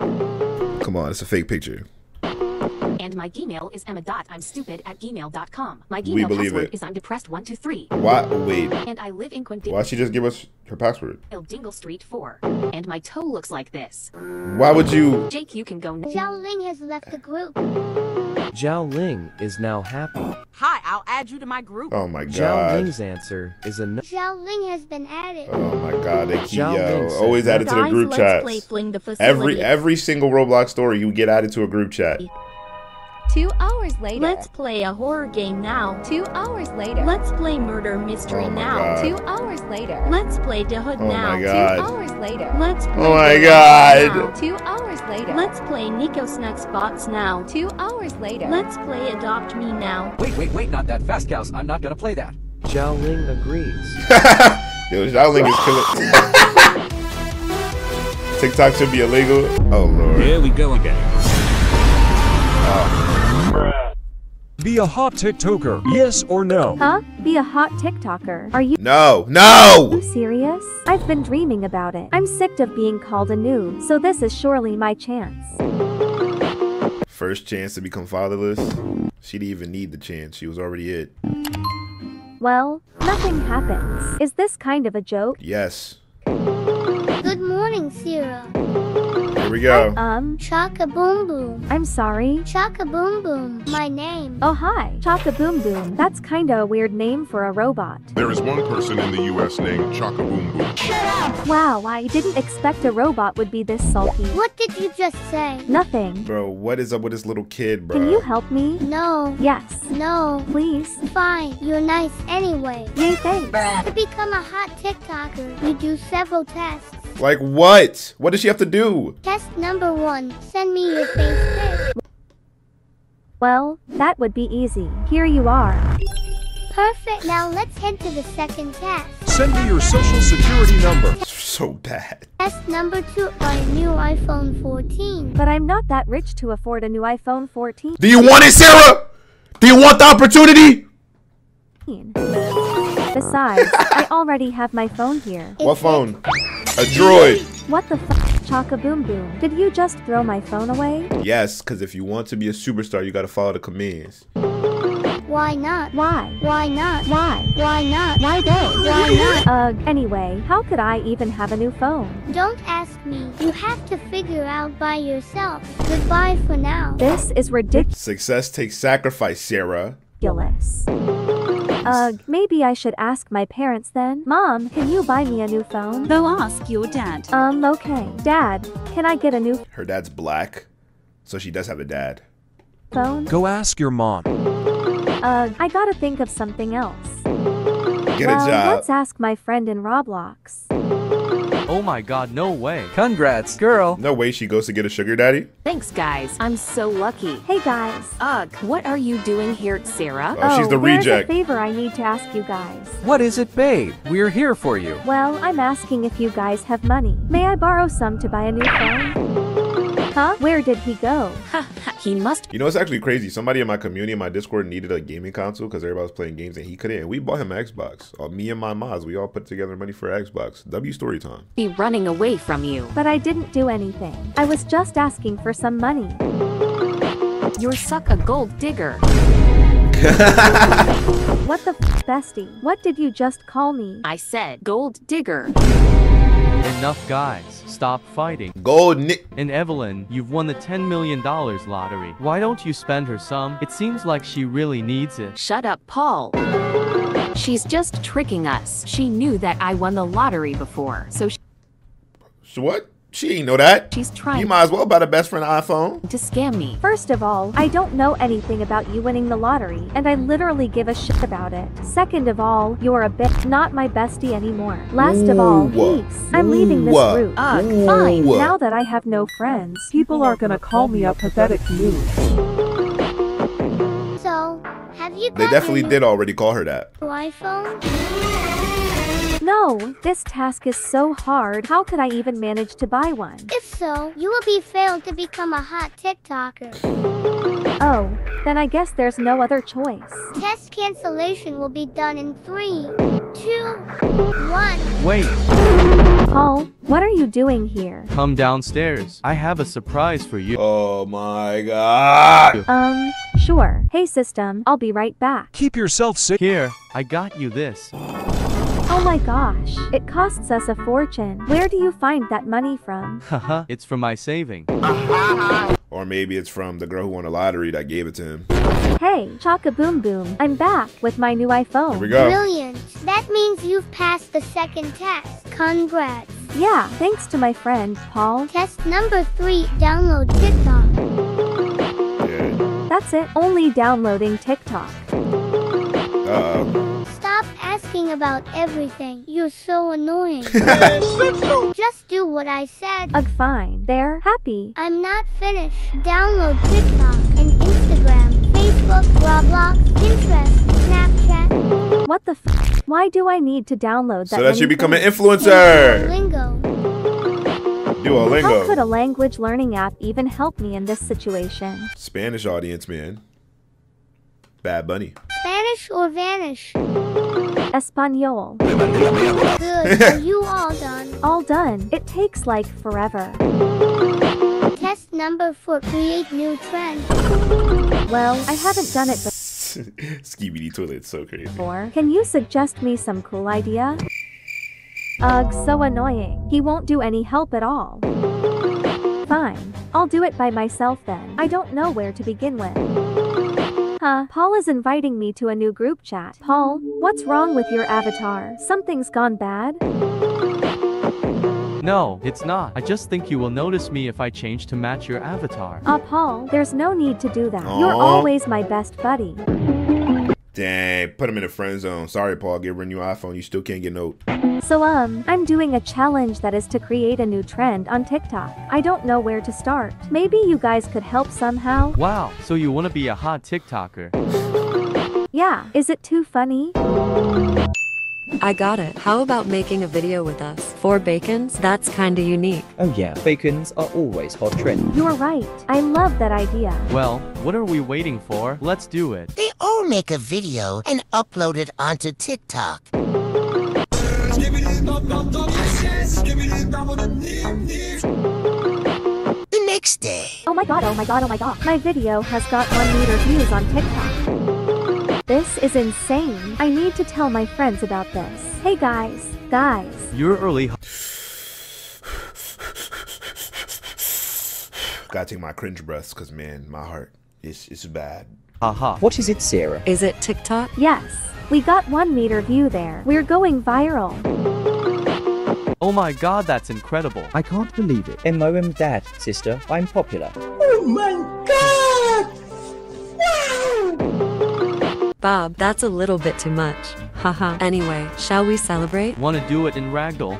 Come on, it's a fake picture. And my Gmail is emma dot I'm stupid at gmail dot com. My Gmail password it. is I'm depressed one two three. Why wait? And I live in Quindingle. Why'd she just give us her password? Dingle Street four. And my toe looks like this. Why would you? Jake, you can go now. Zhao Ling has left the group. Zhao Ling is now happy. Hi, I'll add you to my group. Oh my god. Zhao Ling's answer is a no. Zhao Ling has been added. Oh my god, they keep yo, always added to the group chat. Every every single Roblox story you get added to a group chat. Two hours later. Let's play a horror game now. Two hours later. Let's play murder mystery oh now. God. Two hours later. Let's play Da Hood oh now. My god. Two hours later. Let's play oh my god. Now. Two hours later. Let's play Nico snack spots now. Two hours later. Let's play Adopt Me now. Wait, wait, wait! Not that fast, cows! I'm not gonna play that. Zhao Ling agrees. Yo, Zhao Ling is killing. TikTok should be illegal. Oh lord. Here we go again. Oh. Be a hot TikToker, yes or no? Huh? Be a hot TikToker? Are you- No! No! Are you serious? I've been dreaming about it. I'm sick of being called a noob, so this is surely my chance. First chance to become fatherless? She didn't even need the chance, she was already it. Well, nothing happens. Is this kind of a joke? Yes. Good morning, Sarah. Here we go. I, um, Chaka Boom Boom. I'm sorry. Chaka Boom Boom. My name. Oh hi, Chaka Boom Boom. That's kind of a weird name for a robot. There is one person in the U S named Chaka Boom Boom. Shut up! Wow, I didn't expect a robot would be this sulky. What did you just say? Nothing. Bro, what is up with this little kid, bro? Can you help me? No. Yes. No. Please. Fine. You're nice anyway. Yay, thanks. Bruh. To become a hot TikToker, you do several tests. Like what? What does she have to do? Test number one. Send me your face pic. Well, that would be easy. Here you are. Perfect. Now let's head to the second test. Send me your social security number. So bad. Test number two. Buy a new iPhone fourteen. But I'm not that rich to afford a new iPhone fourteen. Do you want it, Sarah? Do you want the opportunity? Besides, I already have my phone here. What phone? A droid. What the f***, Chaka Boom Boom? Did you just throw my phone away? Yes, because if you want to be a superstar, you gotta follow the commands. Why not? Why? Why not? Why? Why not? Why don't? Why not? Uh, anyway, how could I even have a new phone? Don't ask me. You have to figure out by yourself. Goodbye for now. This is ridiculous. Success takes sacrifice, Sarah. Ridiculous. Ugh, maybe I should ask my parents then. Mom, can you buy me a new phone? Though ask your dad. Um, okay. Dad, can I get a new- Her dad's black, so she does have a dad. Phone? Go ask your mom. Ugh, I gotta think of something else. Get well, a job. Let's ask my friend in Roblox. Oh my god, no way. Congrats, girl. No way she goes to get a sugar daddy. Thanks, guys. I'm so lucky. Hey, guys. Ugh, what are you doing here, Sarah? Oh, oh she's the reject. There's a favor I need to ask you guys. What is it, babe? We're here for you. Well, I'm asking if you guys have money. May I borrow some to buy a new phone? Huh? Where did he go? He must. You know, it's actually crazy. Somebody in my community, in my Discord, needed a gaming console because everybody was playing games and he couldn't. And we bought him an Xbox. Or me and my mods, we all put together money for an Xbox. W story time. Be running away from you. But I didn't do anything. I was just asking for some money. You're suck a gold digger. What the f, bestie? What did you just call me? I said gold digger. Enough guys, stop fighting. Gold Nick. And Evelyn, you've won the ten million dollars lottery. Why don't you spend her some? It seems like she really needs it. Shut up, Paul. She's just tricking us. She knew that I won the lottery before, so she- So what? She ain't know that. She's trying. You might as well buy the best friend iPhone. To scam me. First of all, I don't know anything about you winning the lottery, and I literally give a shit about it. Second of all, you're a bitch, not my bestie anymore. Last Ooh. of all, peace. Ooh. I'm leaving this group. Ugh, Ooh. fine. Now that I have no friends, people are gonna call me a pathetic noob. So, have you got They definitely did already call her that. iPhone? No, this task is so hard. How could I even manage to buy one? If so, you will be failed to become a hot TikToker. Oh, then I guess there's no other choice. Test cancellation will be done in three. two, one. Wait. Paul, what are you doing here? Come downstairs. I have a surprise for you. Oh my god. Um, sure. Hey system, I'll be right back. Keep yourself sick. Here, I got you this. Oh my gosh, it costs us a fortune. Where do you find that money from? Haha, it's from my saving. Or maybe it's from the girl who won the lottery that gave it to him. Hey, Chaka Boom Boom, I'm back with my new iPhone. Here we go. Brilliant. That means you've passed the second test. Congrats. Yeah, thanks to my friend, Paul. Test number three, download TikTok. Yeah. That's it, only downloading TikTok. Uh-oh. Asking about everything. You're so annoying. Just do what I said. Ugh, fine. They're happy. I'm not finished. Download TikTok and Instagram, Facebook, Roblox, Pinterest, Snapchat. What the f? Why do I need to download that? So that you become an influencer. Duolingo. Duolingo. How could a language learning app even help me in this situation? Spanish audience, man. Bad Bunny. Spanish or vanish? Espanol. Good. Are you all done? All done. It takes like forever. Test number four. Create new trend. Well, I haven't done it before. Skibidi toilet, so crazy. Or can you suggest me some cool idea? Ugh, so annoying. He won't do any help at all. Fine. I'll do it by myself then. I don't know where to begin with. Huh, Paul is inviting me to a new group chat. Paul, what's wrong with your avatar? Something's gone bad? No, it's not. I just think you will notice me if I change to match your avatar. Ah, uh, Paul, there's no need to do that. Aww. You're always my best buddy. Dang, put him in a friend zone. Sorry, Paul, get rid of your iPhone. You still can't get no. So, um, I'm doing a challenge that is to create a new trend on TikTok. I don't know where to start. Maybe you guys could help somehow. Wow, so you want to be a hot TikToker? Yeah, is it too funny? I got it. How about making a video with us? Four bacons? That's kinda unique. Oh yeah, bacons are always hot trend. You're right. I love that idea. Well, what are we waiting for? Let's do it. They all make a video and upload it onto TikTok. The next day. Oh my god, oh my god, oh my god. My video has got one meter views on TikTok. This is insane. I need to tell my friends about this. Hey guys, guys. You're early. Gotta take my cringe breaths, cause man, my heart is it's bad. Aha. Uh-huh. What is it, Sarah? Is it TikTok? Yes. We got one meter view there. We're going viral. Oh my god, that's incredible. I can't believe it. M O M Dad, sister, I'm popular. Oh my god! Bob, that's a little bit too much. Haha. Anyway, shall we celebrate? Wanna do it in Ragdoll?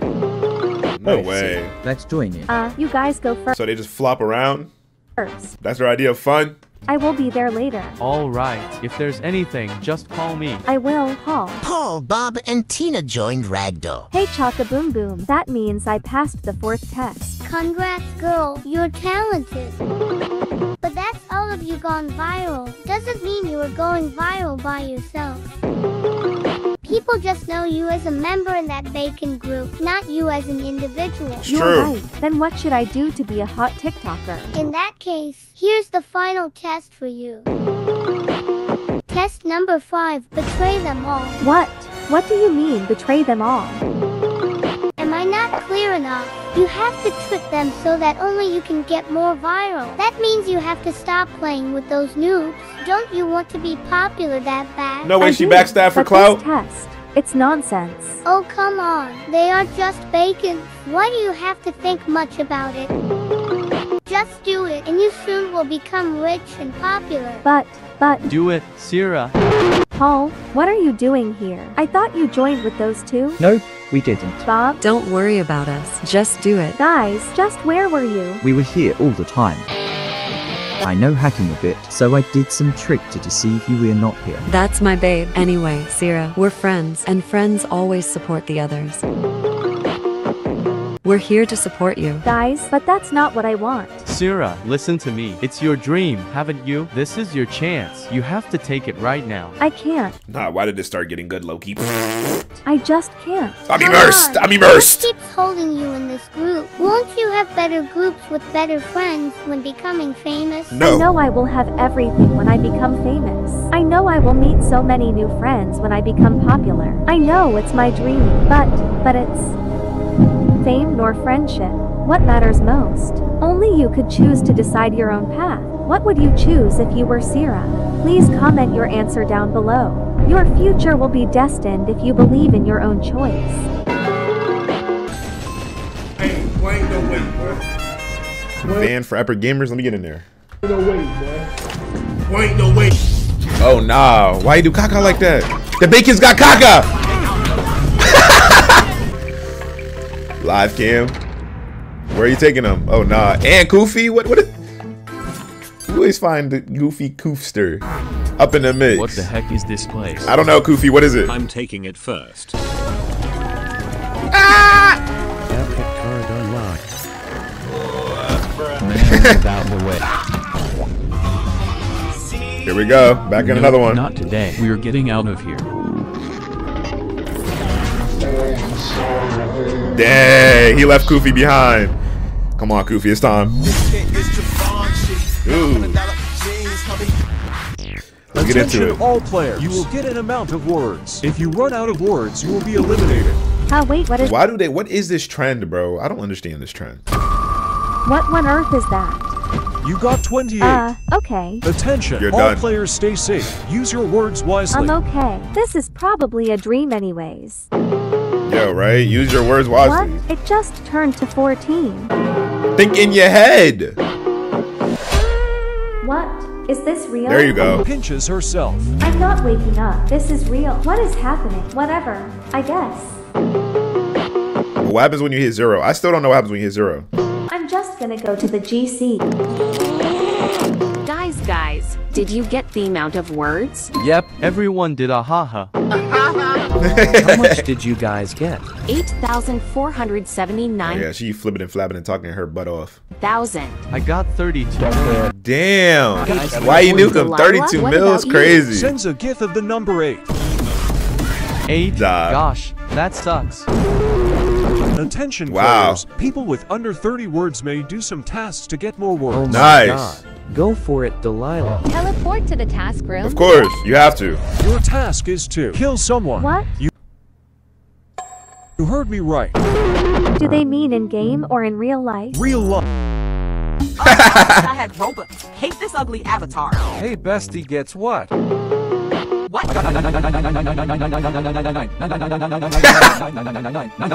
No Let's way. See. Let's join it. Uh, you guys go first. So they just flop around? First. That's their idea of fun? I will be there later. Alright, if there's anything, just call me. I will, Paul. Paul, Bob, and Tina joined Ragdoll. Hey, Chaka Boom Boom. That means I passed the fourth test. Congrats, girl. You're talented. But that's all of you gone viral. Doesn't mean you were going viral by yourself. People just know you as a member in that bacon group, not you as an individual. It's You're true. Right. Then what should I do to be a hot TikToker? In that case, here's the final test for you. Test number five, betray them all. What? What do you mean, betray them all? Am I not clear enough? You have to trick them so that only you can get more viral. That means you have to stop playing with those noobs. Don't you want to be popular that bad? No way, I she backstabbed for clout. Test. It's nonsense. Oh, come on. They are just bacon. Why do you have to think much about it? Just do it, and you soon will become rich and popular. But, but... Do it, Sarah. Paul, what are you doing here? I thought you joined with those two. No, we didn't. Bob? Don't worry about us. Just do it. Guys, just where were you? We were here all the time. I know hacking a bit, so I did some trick to deceive you we're not here. That's my babe. Anyway, Sarah, we're friends, and friends always support the others. We're here to support you. Guys, but that's not what I want. Sarah, listen to me. It's your dream, haven't you? This is your chance. You have to take it right now. I can't. Nah, why did it start getting good, Loki? I just can't. I'm immersed. I'm immersed. What keeps holding you in this group? Won't you have better groups with better friends when becoming famous? No. I know I will have everything when I become famous. I know I will meet so many new friends when I become popular. I know it's my dream, but, but it's fame nor friendship. What matters most? Only you could choose to decide your own path. What would you choose if you were Sarah? Please comment your answer down below. Your future will be destined if you believe in your own choice. Hey, wait, no way, bro. Ban for epic gamers, let me get in there. No way, bro. Wait, no way. Oh nah, why you do Kaka like that? The bacon's got Kaka! Live cam. Where are you taking them? Oh nah, and Koofy, what, what? You always find the goofy koofster up in the mix. What the heck is this place? I don't know, Koofy, what is it? I'm taking it first. Ah! Here we go, back in no, another one. Not today, we're getting out of here. Dang, he left Koofy behind. Come on, Koofy, it's time. Ooh. Let's get into it. All players, you will get an amount of words. If you run out of words, you will be eliminated. Oh, wait, what is Why do they what is this trend, bro? I don't understand this trend. What on earth is that? You got twenty-eight. Uh, okay. Attention, You're all done. Players stay safe. Use your words wisely. I'm okay. This is probably a dream anyways. Yo, right? Use your words wisely. What? It just turned to fourteen. Think in your head. What? Is this real? There you go. Pinches herself. I'm not waking up. This is real. What is happening? Whatever, I guess. What happens when you hit zero? I still don't know what happens when you hit zero. I'm just gonna go to the G C. Guys, guys, did you get the amount of words? Yep, everyone did a haha. How much did you guys get? eight thousand four hundred seventy-nine. Yeah, she flipping and flapping and talking her butt off. Thousand. I got thirty-two. Damn. Guys, why you nuke him? thirty-two mil's crazy. Sends a gif of the number eight. Eight. Duh. Gosh, that sucks. Attention, wow. Players. People with under thirty words may do some tasks to get more words. Oh nice. God. Go for it, Delilah. Teleport to the task room. Of course, you have to. Your task is to kill someone. What? You, you heard me right. Do they mean in game or in real life? Real life. Oh, I had robots. Hate this ugly avatar. Hey, bestie gets what? What?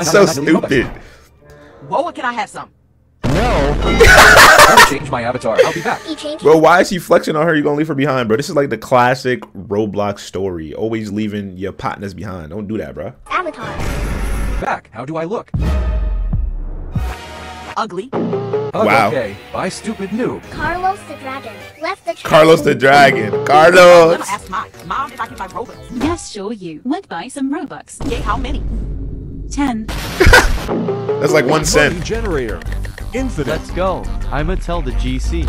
So stupid. Whoa, can I have some? No. I'll change my avatar. I'll be back. Bro, why is he flexing on her? You're going to leave her behind, bro. This is like the classic Roblox story. Always leaving your partners behind. Don't do that, bro. Avatar. Back. How do I look? Ugly. Wow. Okay. Bye, stupid noob. Carlos the dragon. Left the Carlos the dragon. Carlos. Ask my mom if I can buy Robux. Yes, sure you. Went buy some Robux. Okay, how many? ten. That's like one cent. Generator. Infinite. Let's go. I'ma tell the G C.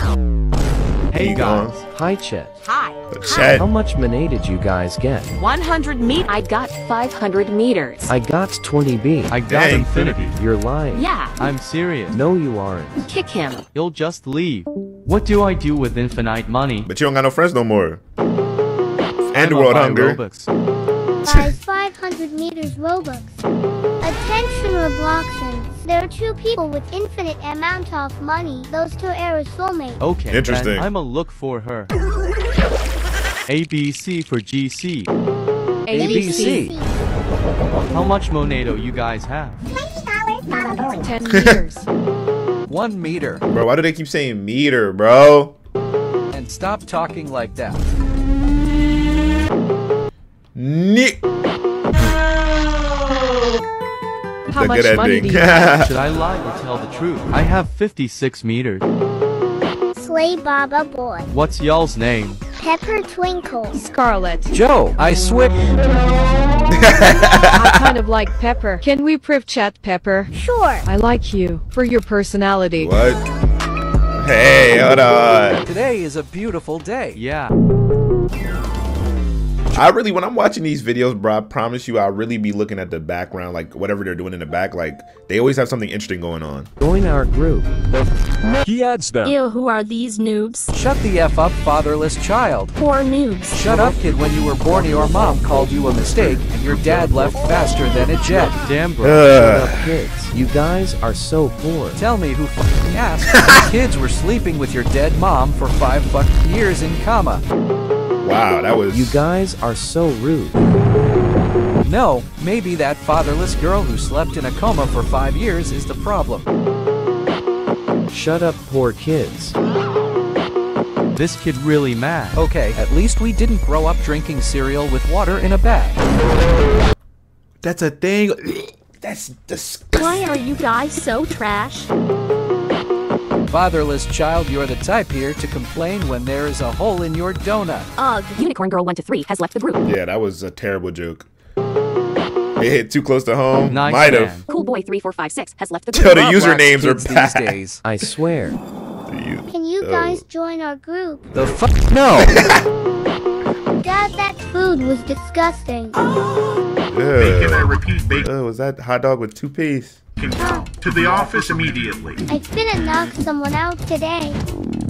Hey guys. Hi Chet. Hi. Chet. How much money did you guys get? one hundred meat. I got five hundred meters. I got twenty B. I got Dang. Infinity. You're lying. Yeah. I'm serious. No, you aren't. Kick him. You'll just leave. What do I do with infinite money? But you don't got no friends no more. And world hunger. Buys five hundred meters Robux. Attention Robloxians. There are two people with infinite amount of money. Those two are soulmates. Okay, interesting. I'ma look for her. A B C for G C. A B C. A B C. How much Monado you guys have? twenty dollars. ten meters. One meter. Bro, why do they keep saying meter, bro? And stop talking like that. Nick. How Look much at that money do you have? Should I lie or tell the truth? I have fifty-six meters. Slay Baba Boy. What's y'all's name? Pepper Twinkle. Scarlet. Joe, I swip. I kind of like Pepper. Can we priv chat Pepper? Sure. I like you for your personality. What? Hey, hold on. Today is a beautiful day. Yeah. I really, when I'm watching these videos, bro, I promise you, I'll really be looking at the background, like whatever they're doing in the back. Like they always have something interesting going on. Join our group. He adds them. Ew, who are these noobs? Shut the F up, fatherless child. Poor noobs. Shut up, kid. When you were born, your mom called you a mistake, and your dad left faster than a jet. Damn, bro. Ugh. Shut up, kids. You guys are so poor. Tell me who fucking asked. Kids were sleeping with your dead mom for five fucking years in coma. Wow, that was... You guys are so rude. No, maybe that fatherless girl who slept in a coma for five years is the problem. Shut up, poor kids. This kid really mad. Okay, at least we didn't grow up drinking cereal with water in a bag. That's a thing. That's disgusting. Why are you guys so trash? Fatherless child, you're the type here to complain when there is a hole in your donut. Ugh, Unicorn Girl one two three has left the group. Yeah, that was a terrible joke. It hit too close to home. Nice. Might have. Cool Boy three four five six has left the group. Yo, the usernames are bad. These days. I swear. Can you guys join our group? The fuck? No. Dad, that food was disgusting. Bacon, I repeat, bacon. Oh, was that hot dog with two peas? To the office immediately. I finna knock someone out today.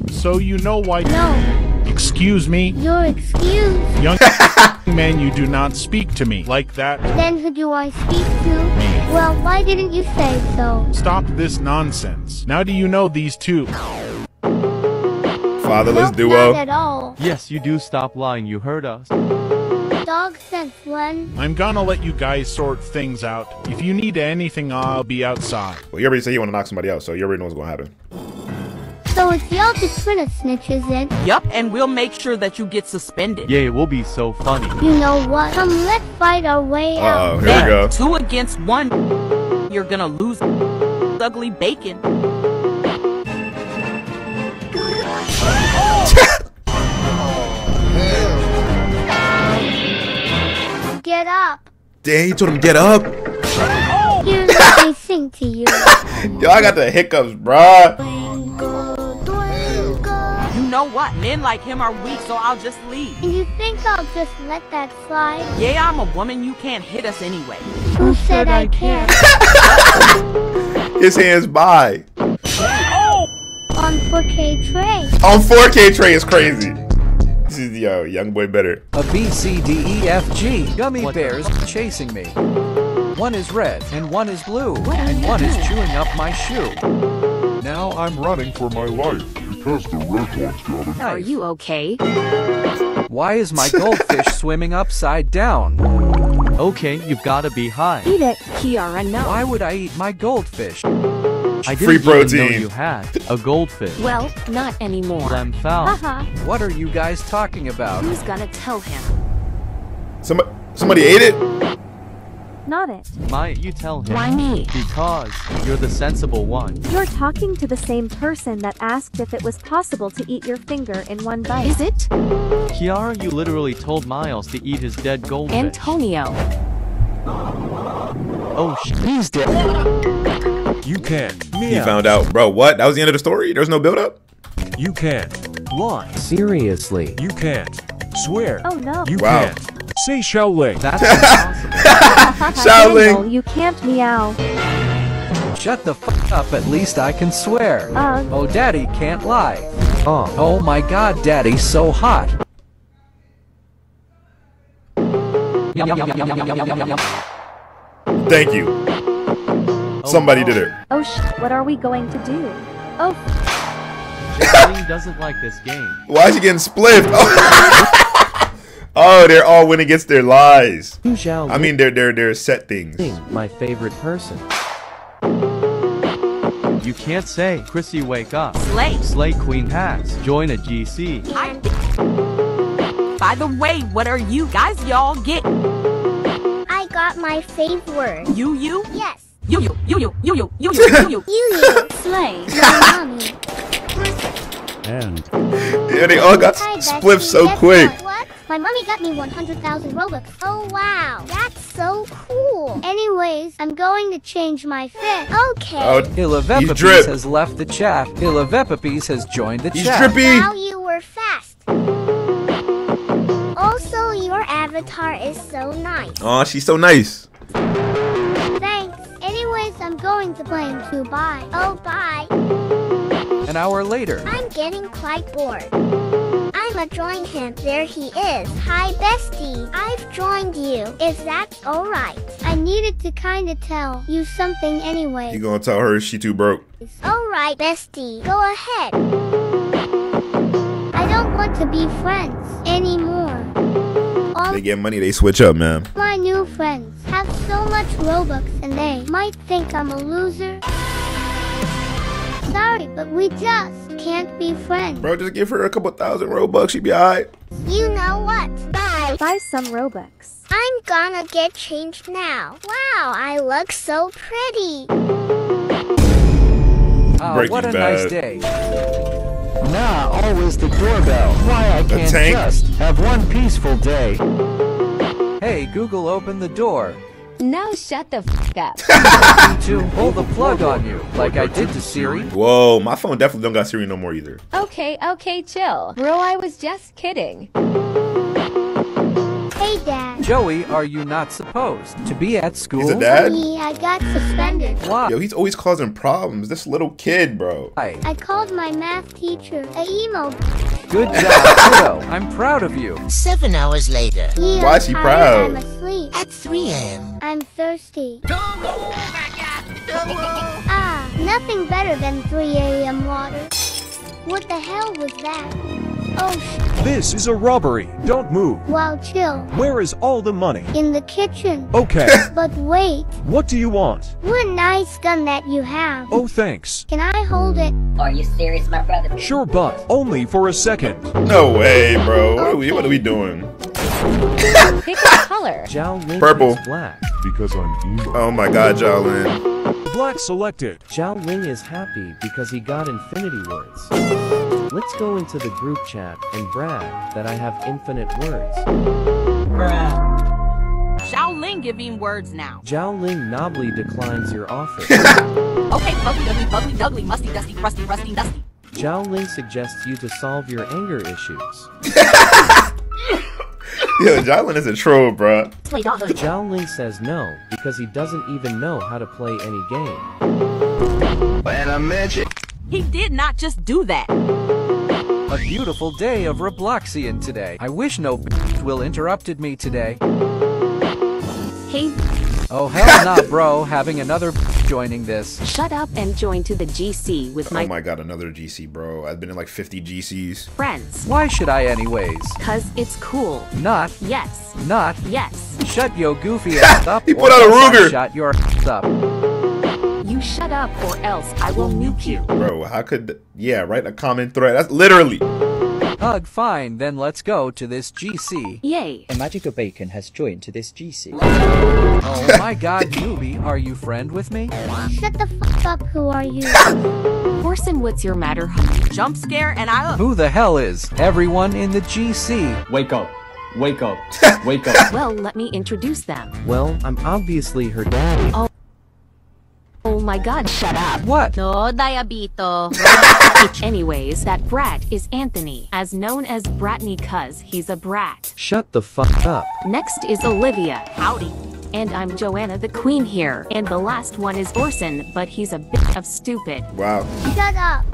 So you know why. No. Excuse me. You're excused. Young man, you do not speak to me like that. Then who do I speak to? Well, why didn't you say so? Stop this nonsense. Now do you know these two? Fatherless nope, duo. Not at all. Yes, you do. Stop lying. You heard us. Dog sense one. I'm gonna let you guys sort things out. If you need anything, I'll be outside. Well, you already said you want to knock somebody out, so you already know what's gonna happen. So it's y'all the Twitter snitches in. Yup, and we'll make sure that you get suspended. Yeah, it will be so funny. You know what? Come, let's fight our way uh -oh, out. Oh, here we go. Two against one. You're gonna lose ugly bacon. Get up. Dang, you told him get up. Here's what they sing to you. Yo, I got the hiccups, bruh. You know what? Men like him are weak, so I'll just leave. And you think I'll just let that slide? Yeah, I'm a woman. You can't hit us anyway. Who said I can't? His hands by. Oh. On four K Trey. On four K Trey is crazy. This is yo, young boy better. A B C D E F G. Gummy what bears chasing me. One is red and one is blue and one is chewing up my shoe. Now I'm running for my life because the red one's got a knife. Are you okay? Why is my goldfish swimming upside down? Okay, you've gotta be high. Eat it, Kiara. No. Why would I eat my goldfish? I didn't Free protein. Even know you had a goldfish. Well, not anymore. Lamb foul. Uh-huh. What are you guys talking about? Who's gonna tell him? Somebody, somebody ate it? Not it. Maya, you tell him. Why me? Because you're the sensible one. You're talking to the same person that asked if it was possible to eat your finger in one bite. Is it? Kiara, you literally told Miles to eat his dead goldfish. Antonio. Oh, sh he's dead. You can. He yeah. found out, bro. What? That was the end of the story? There's no build up? You can't lie. Seriously. You can't swear. Oh no. You wow. can't say Zhao Ling. That's impossible. Zhao Ling. You can't meow. Shut the fuck up. At least I can swear. Uh. Oh, Daddy can't lie. Oh. Oh my God, Daddy's so hot. Thank you. Somebody did it. Oh sh! What are we going to do? Oh. Jolene doesn't like this game. Why is she getting spliffed? Oh. Oh, they're all winning against their lies. I mean, they're they're they're set things. My favorite person. You can't say. Chrissy, wake up. Slay. Slay Queen hacks. Join a G C. Hi. By the way, what are you guys y'all get? I got my favorite word. You you. Yes. You you you you you you you you you you slay mommy. And yeah, they all got spliffed so quick. What? My mommy got me one hundred thousand Robux. Oh wow, that's so Anyways, I'm going to change my fit. Okay. Oh, Illavepapiece has left the chat. Illavepapiece has joined the chat. He's drippy. Now you were fast. Also, your avatar is so nice. Aw, she's so nice. Thanks. Anyways, I'm going to play him too. Bye. Oh, bye. An hour later. I'm getting quite bored. I'm drawing him. There he is. Hi, bestie. I've joined you. If that's all right. I needed to kind of tell you something anyway. You gonna tell her she too broke? All right, bestie. Go ahead. I don't want to be friends anymore. All they get money, they switch up, man. My new friends have so much Robux, and they might think I'm a loser. Sorry, but we just can't be friends. Bro, just give her a couple thousand Robux. She'd be alright. You know what? Bye. Buy some Robux. I'm gonna get changed now. Wow, I look so pretty. Oh, what a nice day. Nah, always the doorbell. Why I can't just have one peaceful day. Hey, Google, open the door. Now shut the f*** up. To pull the plug on you, like I did to Siri. Whoa, my phone definitely don't got Siri no more either. Okay, okay, chill. Bro, I was just kidding. Hey, Dad. Joey, are you not supposed to be at school? He's a dad? Me, I got suspended. Why? Yo, he's always causing problems. This little kid, bro. I, I called my math teacher an emo. Good job, kiddo. I'm proud of you. Seven hours later. Yeah, why is she proud? I'm asleep. At three A M I'm thirsty. Ah, nothing better than three A M water. What the hell was that? Oh, sh This is a robbery. Don't move. Wow, chill. Where is all the money? In the kitchen. Okay. But wait. What do you want? What a nice gun that you have. Oh, thanks. Can I hold it? Are you serious, my brother? Sure, but only for a second. No way, bro. Okay. What are we, what are we doing? Pick a color. Zhao Ling. Purple. Is black. Because I'm evil. Oh my god, Zhao Ling. Black selected. Zhao Ling is happy because he got infinity words. Let's go into the group chat and brag that I have infinite words. Bruh. Zhao Ling giving words now. Zhao Ling nobly declines your offer. Okay, fugly, dugly, fugly, dugly, musty, dusty, crusty, rusty, dusty. Zhao Ling suggests you to solve your anger issues. Yo, Zhao Ling is a troll, bruh. Zhao Ling says no, because he doesn't even know how to play any game. When I magic. He did not just do that. A beautiful day of Robloxian today. I wish no b***h will interrupted me today. Hey. Oh hell nah, bro, having another b***h joining this. Shut up and join to the G C with my- Oh my god, another G C, bro. I've been in like fifty G Cs. Friends. Why should I anyways? Cause it's cool. Not. Yes. Not. Yes. Shut yo goofy ass up. He put out a Ruger. Shut your ass up. You shut up or else I will nuke you. Bro, how could... Yeah, right? A common thread. That's literally... Ugh, fine. Then let's go to this G C. Yay. And Magical Bacon has joined to this G C. Oh my god, newbie. Are you friend with me? Shut the fuck up. Who are you? Orson, what's your matter? Jump scare and I... Who the hell is everyone in the G C? Wake up. Wake up. Wake up. Well, let me introduce them. Well, I'm obviously her daddy. Oh. Oh my god, shut up. What? No diabito. Anyways, that brat is Anthony, as known as Bratney cuz he's a brat. Shut the fuck up. Next is Olivia. Howdy. And I'm Joanna the Queen here. And the last one is Orson, but he's a bit of stupid. Wow. Shut up.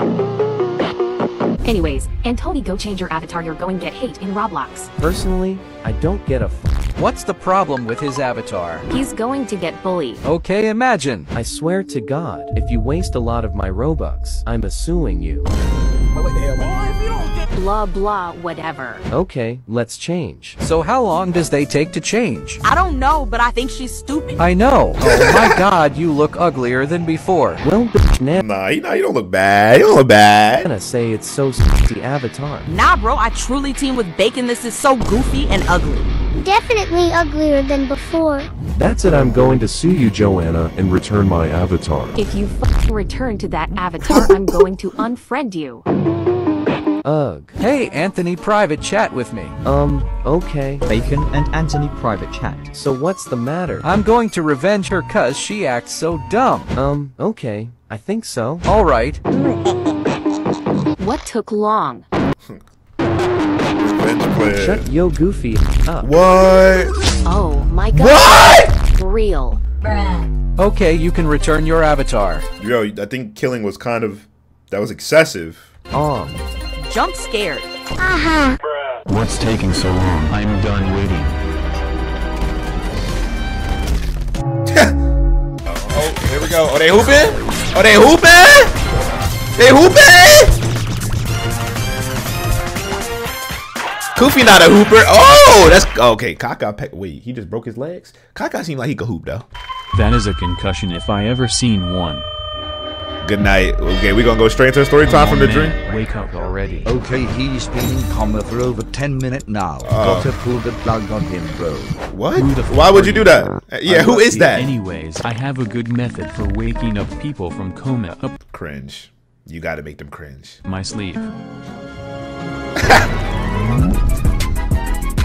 Anyways, Antoni, go change your avatar. You're going to get hate in Roblox. Personally, I don't get a fuck. What's the problem with his avatar? He's going to get bullied. Okay, imagine. I swear to God, if you waste a lot of my Robux, I'm suing you. Blah, blah, whatever. Okay, let's change. So how long does they take to change? I don't know, but I think she's stupid. I know. Oh my God, you look uglier than before. Well, bitch, nah. Nah, you don't look bad. You don't look bad. I'm gonna say it's so the avatar. Nah, bro, I truly team with Bacon. This is so goofy and ugly. Definitely uglier than before. That's it. I'm going to sue you, Joanna, and return my avatar. If you f***ing return to that avatar, I'm going to unfriend you. Ugh. Hey, Anthony, private chat with me. Um, okay. Bacon and Anthony private chat. So what's the matter? I'm going to revenge her cuz she acts so dumb. Um, okay. I think so. Alright. What took long? Shut yo Goofy up. What? Oh my god. What? Real. Bruh. Okay, you can return your avatar. Yo, I think killing was kind of... That was excessive. Um. Jump scared. Uh-huh. What's taking so long? I'm done waiting. oh, oh, here we go. Are they hooping? Are they hooping? They hooping? Koofy not a hooper. Oh, that's okay. Kaka, wait, he just broke his legs. Kaka seemed like he could hoop though. That is a concussion if I ever seen one. Good night. Okay, we're gonna go straight to story time. Come on, from the man. Dream. Wake up already. Okay, he's been in coma for over ten minutes now. Uh, Gotta pull the plug on him, bro. What? Why would you do that? Uh, yeah, I'm who is that? Anyways, I have a good method for waking up people from coma. Up. Cringe. You gotta make them cringe. My sleep.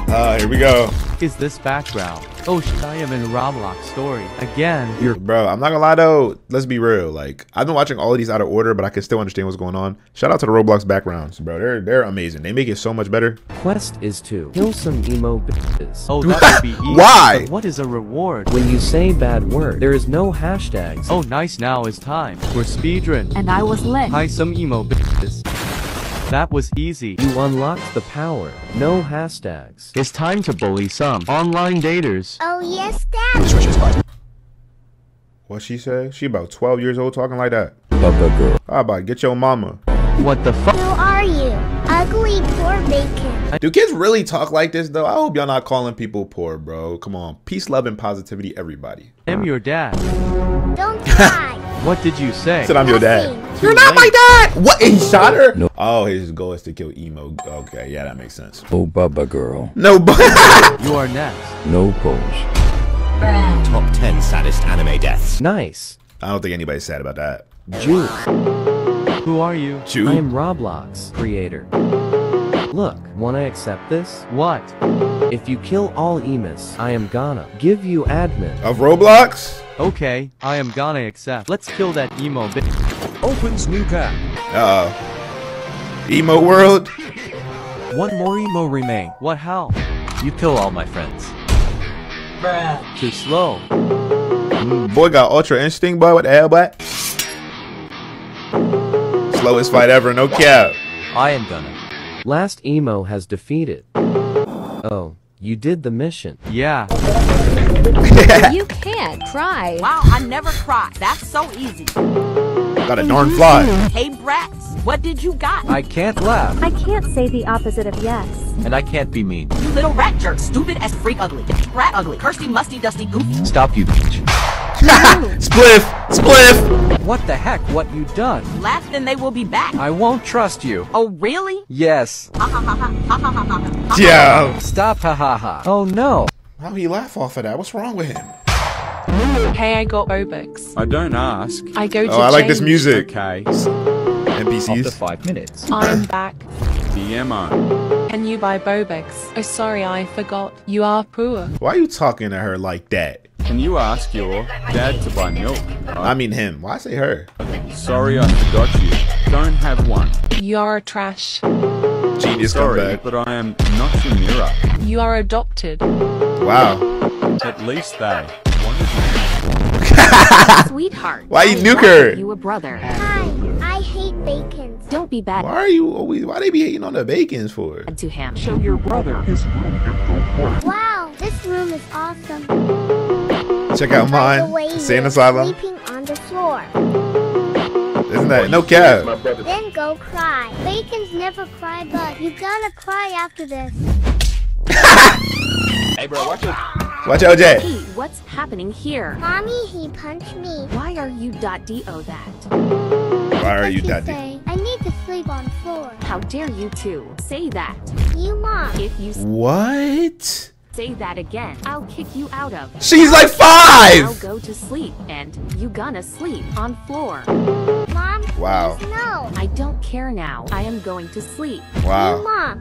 Uh, here we go. Is this background? Oh shit, I am in Roblox story again. You're Bro, I'm not gonna lie though, let's be real. Like, I've been watching all of these out of order, but I can still understand what's going on. Shout out to the Roblox backgrounds, bro. They're they're amazing. They make it so much better. Quest is to kill some emo bitches. Oh, that would be easy. Why? What is a reward? When you say bad word, there is no hashtags. Oh, nice, now is time for speedrun. And I was lit. Hi, some emo bitches. That was easy. You unlocked the power. No hashtags. It's time to bully some online daters. Oh yes, Dad. What she said? She about twelve years old talking like that. Bubba girl. How about get your mama? What the fuck? Who are you? Ugly poor bacon. Do kids really talk like this though? I hope y'all not calling people poor, bro. Come on. Peace, love, and positivity, everybody. I'm your dad. Don't cry. What did you say? I said I'm your dad. You're not my dad! What? He shot her? No. Oh, his goal is to kill emo. Okay, yeah, that makes sense. Oh, Bubba girl. No, but you are next. No pose. Bruh. Top ten saddest anime deaths. Nice. I don't think anybody's sad about that. Jude. Who are you? Jude. I am Roblox creator. Look, wanna accept this? What? If you kill all emus, I am gonna give you admin. Of Roblox? Okay, I am gonna accept. Let's kill that emo bitch. Opens new cap. Uh-oh. Emo world. One more emo remain. What hell? You kill all my friends. Bruh. Too slow. Mm, boy got ultra instinct, boy. What the hell, boy? Slowest fight ever, no cap. I am gonna. Last emo has defeated. Oh, you did the mission. Yeah. You can't cry. Wow, I never cry. That's so easy. Got a darn fly. Hey brats, what did you got? I can't laugh. I can't say the opposite of yes. And I can't be mean. You little rat jerk, stupid as freak ugly. Rat ugly, cursy, musty, dusty, goofy. Stop you, bitch. Spliff! Spliff! What the heck, what you done? Laugh and they will be back. I won't trust you. Oh, really? Yes. Ha ha ha ha ha ha ha. Yeah. Stop, ha ha ha. Oh no. How he laugh off of that? What's wrong with him? Hey, I got Robux. I don't ask. I go to Oh, I change. Like this music. Okay. N P Cs. After five minutes. I'm back. D M O. Can you buy Robux? Oh, sorry, I forgot. You are poor. Why are you talking to her like that? Can you ask your dad to buy milk? I mean him. Why say her? Sorry, I forgot you. Don't have one. You're trash. Genius comeback. But I am not your mirror. You are adopted. Wow. At least they. Sweetheart, why you nuke her? You a brother. Hi, I hate bacons. Don't be bad. Why are you always? Why they be hating on the bacons for? To him. Show your brother his room. Wow, this room is awesome. Check out mine. Santa Silo. Sleeping on the floor. Isn't that no cap? Then go cry. Bacons never cry, but you gotta cry after this. Hey, bro, watch it. Watch out, Jay. Hey, what's happening here? Mommy, he punched me. Why are you dot do that? Why are you dot do? I need to sleep on floor. How dare you two say that? You mom. If you what? Say that again, I'll kick you out of. She's like five. I'll go to sleep and you gonna sleep on floor. Mom, Wow. No. I don't care now. I am going to sleep. Wow. Mom.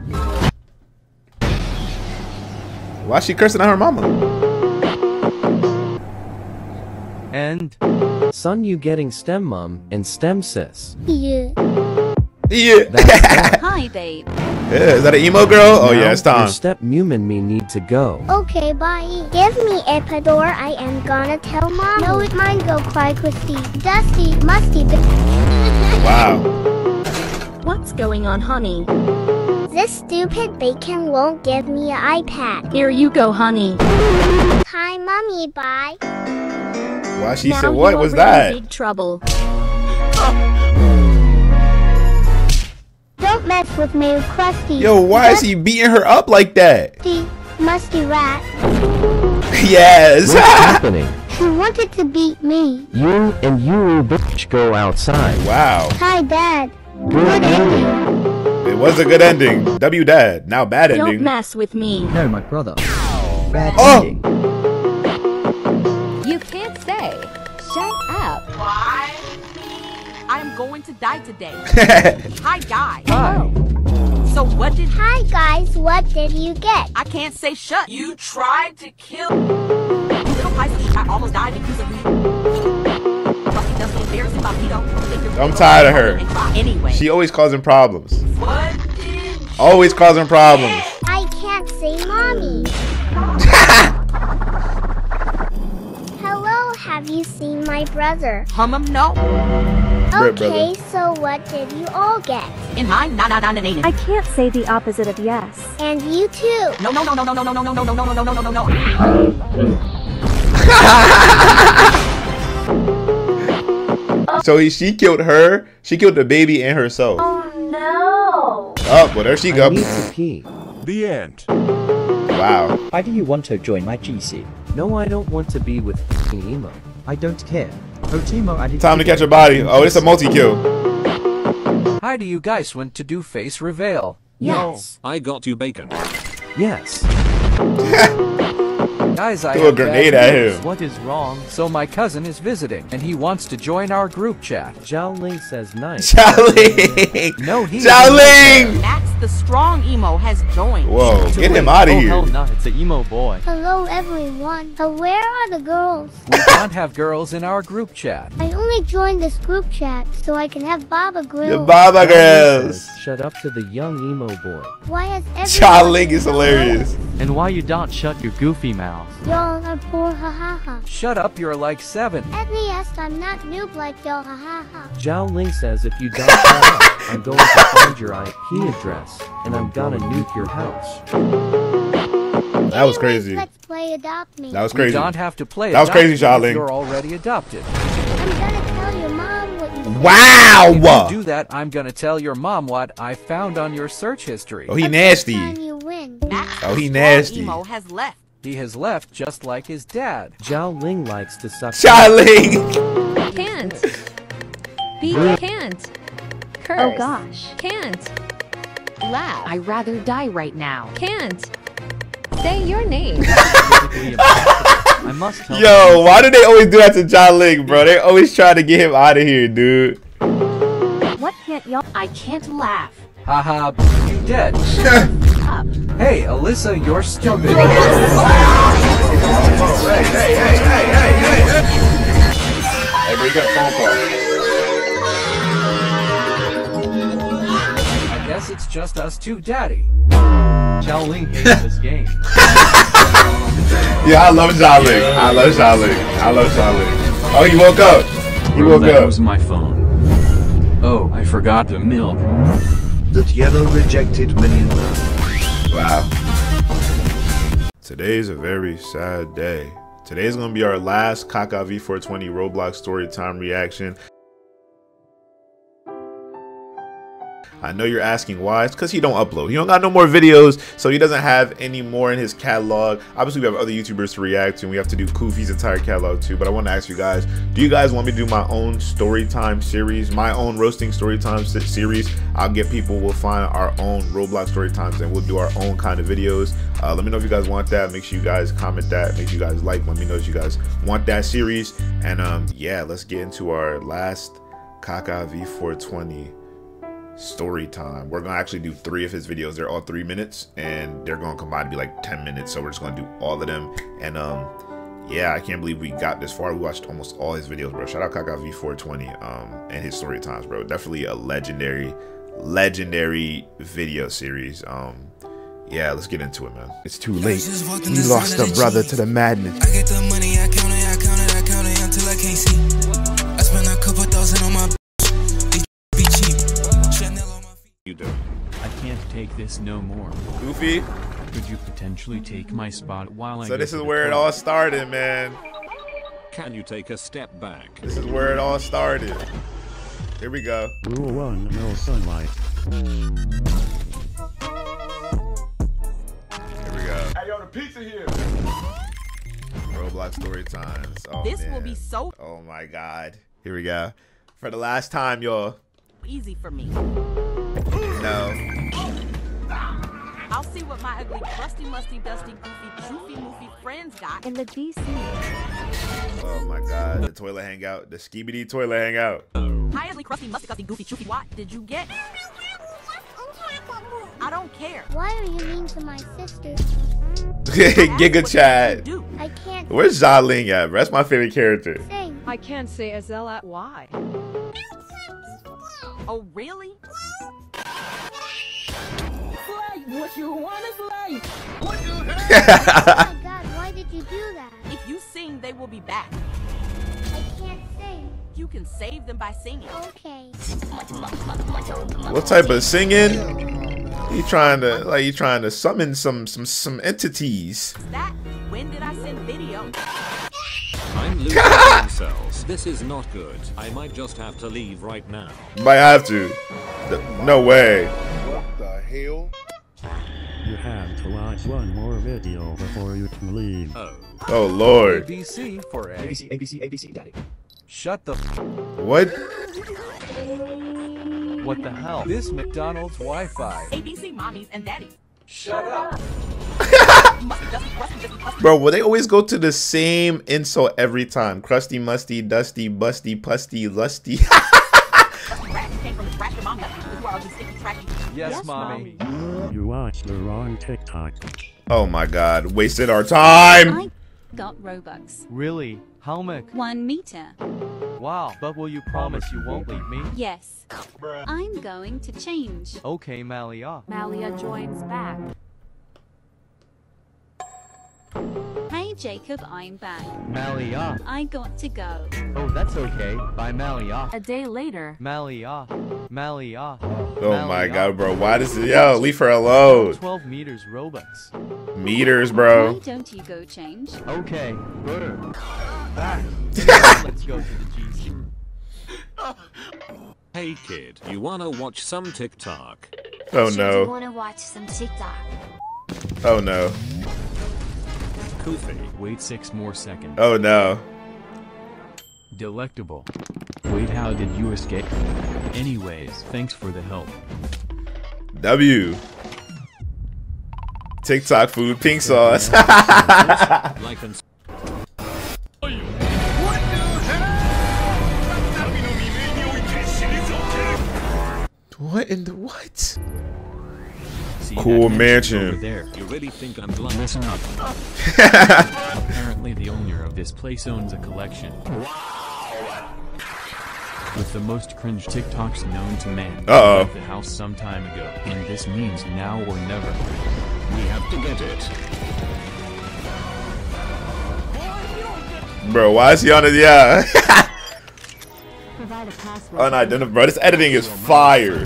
Why is she cursing at her mama? And son, you getting stem mom and stem sis. Yeah. Yeah. That's Hi, babe. Yeah, is that an emo girl? Oh, now yeah, it's time. Your step mum and me need to go. Okay, bye. Give me a Epador. I am gonna tell mom. No, it's mine. Go cry, Christy. Dusty, musty. Wow. What's going on, honey? This stupid bacon won't give me an iPad. Here you go, honey. Hi, mommy. Bye. Why she now said what was really that? Big trouble. Don't mess with me, Krusty. Yo, why is he beating her up like that? The musty rat. Yes. What's happening? She wanted to beat me. You and you, bitch, go outside. Wow. Hi, Dad. Good ending. It was a good ending. W Dad. Now bad ending. Don't mess with me. No, my brother. Bad oh. ending. You can't say. Shut up. Why? I'm going to die today. Hi, guys. Hi. So what did? Hi, guys. What did you get? I can't say shut. You tried to kill. Little piece of shit. I almost died because of you. I'm tired of her. Anyway, she always causing problems. What did? Always causing problems. I can't say mommy. Hello. Have you seen my brother? Hum hum no. Okay, so what did you all get? In mine, na na na na na. I can't say the opposite of yes. And you too. No no no no no no no no no no no no no no no no no. So he, she killed her. She killed the baby and herself. Oh no. Oh, well there she goes. I need to pee. The end. Wow. Why do you want to join my G C? No, I don't want to be with fucking emo. I don't care. Time to catch a body. Oh, it's a multi-kill. Hi, do you guys want to do face reveal? Yes. No, I got you bacon. Yes. Guys, I threw a grenade at him. What is wrong? So my cousin is visiting, and he wants to join our group chat. Zhao Ling says nice. Zhao Ling. No, he. Zhao Ling. That's the strong emo has joined. Whoa, get him out of here. Oh hell no, it's an emo boy. Hello everyone. So where are the girls? We can't have girls in our group chat. I only joined this group chat so I can have Baba Grills. The Baba Grills. Shut up to the young emo boy. Why has everyone? Zhao Ling is hilarious. And why you don't shut your goofy mouth? Y'all are poor, hahaha. Ha. Shut up, you're like seven. At least I'm not noob like y'all, hahaha. Zhao Ling says if you don't shut up, I'm going to find your I P address, and I'm gonna nuke your house. That was crazy. Let's play Adopt Me. That was crazy. You don't have to play Adopt Me. That was crazy, Zhao Ling. You're already adopted. I'm gonna tell your mom what you Wow! If you do that, I'm gonna tell your mom what I found on your search history. Oh, he nasty. You win. Oh, he nasty. Emo has left. He has left just like his dad. Zhao Ling likes to suck. Zhao Ling! Can't. Be can't. Curse. Oh gosh. Can't. Laugh. I rather die right now. Can't. Say your name. I must help. Yo, why do they always do that to Zhao Ling, bro? They always try to get him out of here, dude. What can't y'all? I can't laugh. Haha, you dead. Hey, Alyssa, you're stupid. Hey, hey, hey, hey, hey, hey, hey. Every good phone call. I guess it's just us two, Daddy. Zhao Ling hates this game. Yeah, I love Zhao Ling. I love Zhao Ling. I love Zhao Ling. Oh, you woke up. You woke up. That was my phone. Oh, I forgot the milk. That yellow rejected minion. Wow. Today's a very sad day. Today's gonna be our last Kaka V four twenty Roblox story time reaction. I know you're asking why. It's because he don't upload. He don't got no more videos, so he doesn't have any more in his catalog. Obviously, we have other YouTubers to react to, and we have to do Koofy's entire catalog too. But I want to ask you guys, do you guys want me to do my own story time series, my own roasting story time series? I'll get people, we'll find our own Roblox story times, and we'll do our own kind of videos. Uh, let me know if you guys want that. Make sure you guys comment that. Make sure you guys like. Let me know if you guys want that series. And um, yeah, let's get into our last Kaka V four twenty story time. We're gonna actually do three of his videos. They're all three minutes and they're gonna combine to be like ten minutes. So we're just gonna do all of them. And um, yeah, I can't believe we got this far. We watched almost all his videos, bro. Shout out Kaka V four twenty um, and his story times, bro. Definitely a legendary, legendary video series. Um, yeah, let's get into it, man. It's too late. We lost a brother to the madness. I get the money, I count it, I count it, I count it until I can't see. I spent a couple thousand on my bitch. They be cheap. Chanel on my feet. You do. I can't take this no more. Koofy, could you potentially take my spot while I? So this is where it all started, man. Can you take a step back? This is where it all started. Here we go. Rule one: no sunlight. Here we go. Hey, yo, the pizza here. Roblox story times. Oh, this man will be so. Oh my God. Here we go. For the last time, y'all. Easy for me. No. I'll see what my ugly, crusty, musty, dusty, goofy, goofy, moofy friends got in the D C. Oh my God, the toilet hangout, the Skibidi toilet hangout. Hi, ugly, crusty, musty, dusty, goofy, choofy, what did you get? I don't care. Why are you mean to my sister? Giga Chad. I can't. Where's Zhao Ling at? That's my favorite character. Same. I can't say Azelle at Y. Oh, really? What you want is life. What you have. Oh my God, why did you do that? If you sing, they will be back. I can't sing. You can save them by singing. Okay. What type of singing? You trying to like you trying to summon some some some entities. That when did I send video? I'm losing cells. This is not good. I might just have to leave right now. Might have to. No way. What the hell? You have to watch one more video before you can leave. Oh, oh Lord. A B C for a ABC, ABC, ABC, Daddy. Shut the f. What? What the hell? This McDonald's Wi-Fi. A B C, mommies and daddy. Shut up. Bro, will they always go to the same insult every time? Crusty, musty, dusty, busty, pusty, lusty. Yes, mommy. You watched the wrong TikTok. Oh my God, wasted our time. I got Robux. Really? How much? One meter. Wow, but will you promise you won't leave me? Yes. I'm going to change. Okay, Malia. Malia joins back. Hey, Jacob, I'm back. Malia. I got to go. Oh, that's okay. Bye, Malia. A day later. Malia. Malia. Oh my God, bro. Why does it? Yo, leave her alone. twelve meters Robux. Meters, bro. Why don't you go change? Okay. Let's go to the G C. Hey, kid. You wanna watch some TikTok? Oh no. You wanna watch some TikTok? Oh no. Koofy. Wait six more seconds. Oh no. Delectable. Wait, how did you escape? Anyways, thanks for the help. W. TikTok food, pink sauce. What in the what? See, cool mansion. There. You really think I'm blind? Listen up. Apparently, the owner of this place owns a collection. With the most cringe TikToks known to man. Uh-oh. Left the house some time ago, and this means now or never. We have to get it. Bro, why is he on it? Yeah. Provide a password. Unidentified. Bro, this editing is fire.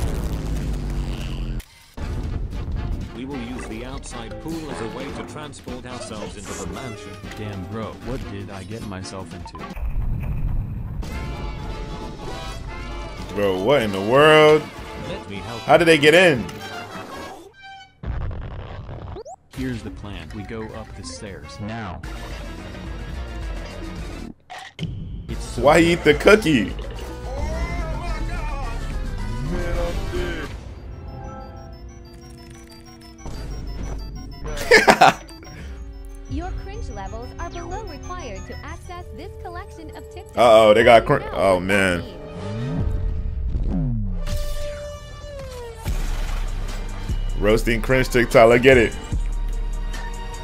We will use the outside pool as a way to transport ourselves into the mansion. Damn, bro, what did I get myself into? Bro, what in the world? Let me help. How did they get in? Here's the plan. We go up the stairs now. It's so why eat the cookie? Your cringe levels are below required to access this collection of tips. Uh oh, they got cringe. Oh man. Roasting cringe TikTok. I get it.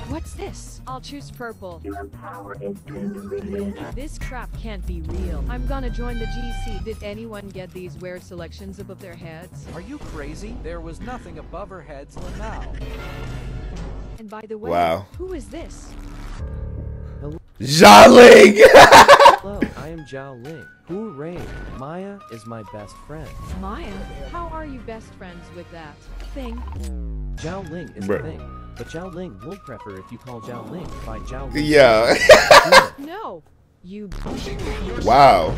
What's this? I'll choose purple. Your power is real. This crap can't be real. I'm gonna join the G C. Did anyone get these weird selections above their heads? Are you crazy? There was nothing above her heads till now. And by the way, wow. Who is this? Zhao Ling! Hello, I am Zhao Ling. Hooray! Maya is my best friend. Maya? How are you best friends with that thing? Zhao Ling is Bro. a thing, but Zhao Ling will prefer if you call Zhao Ling by Zhao Ling. Yeah. No, you. Wow.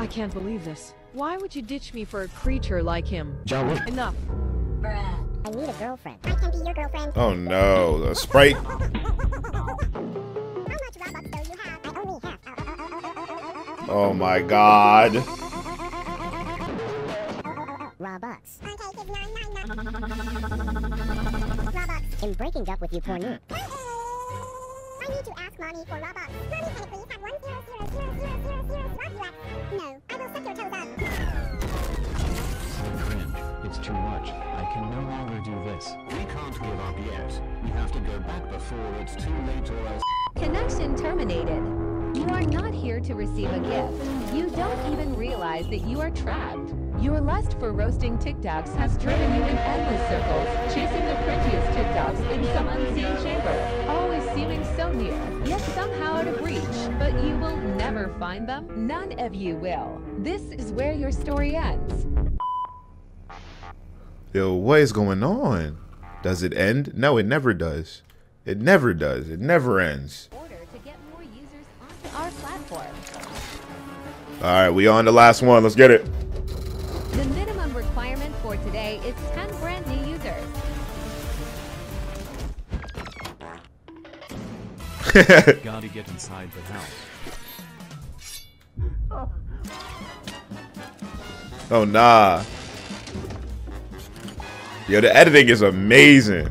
I can't believe this. Why would you ditch me for a creature like him? Zhao Ling. Enough. Bruh. I need a girlfriend. I can be your girlfriend. Oh no, the sprite. How much Robux do you have? I only have. Oh, oh, oh, oh, oh, oh, oh, oh, oh my god. Robux. Okay, give nine nine nine. Robux. In breaking up with you, poor noob. I need to ask mommy for Robux. Mommy, can I please have one zero zero zero zero zero zero Robux? No, I will suck your toes up. It's too much. I can no longer do this. We can't give up yet. We have to go back before it's too late or else. Connection terminated. You are not here to receive a gift. You don't even realize that you are trapped. Your lust for roasting TikToks has driven you in endless circles, chasing the prettiest TikToks in some unseen chamber, always seeming so near, yet somehow out of reach. But you will never find them. None of you will. This is where your story ends. Yo, what is going on? Does it end? No, it never does. It never does. It never ends. Order to get more users onto our platform. All right, we on the last one. Let's get it. The minimum requirement for today is ten brand new users. Gotta get inside the house. Oh nah. Yo, the editing is amazing.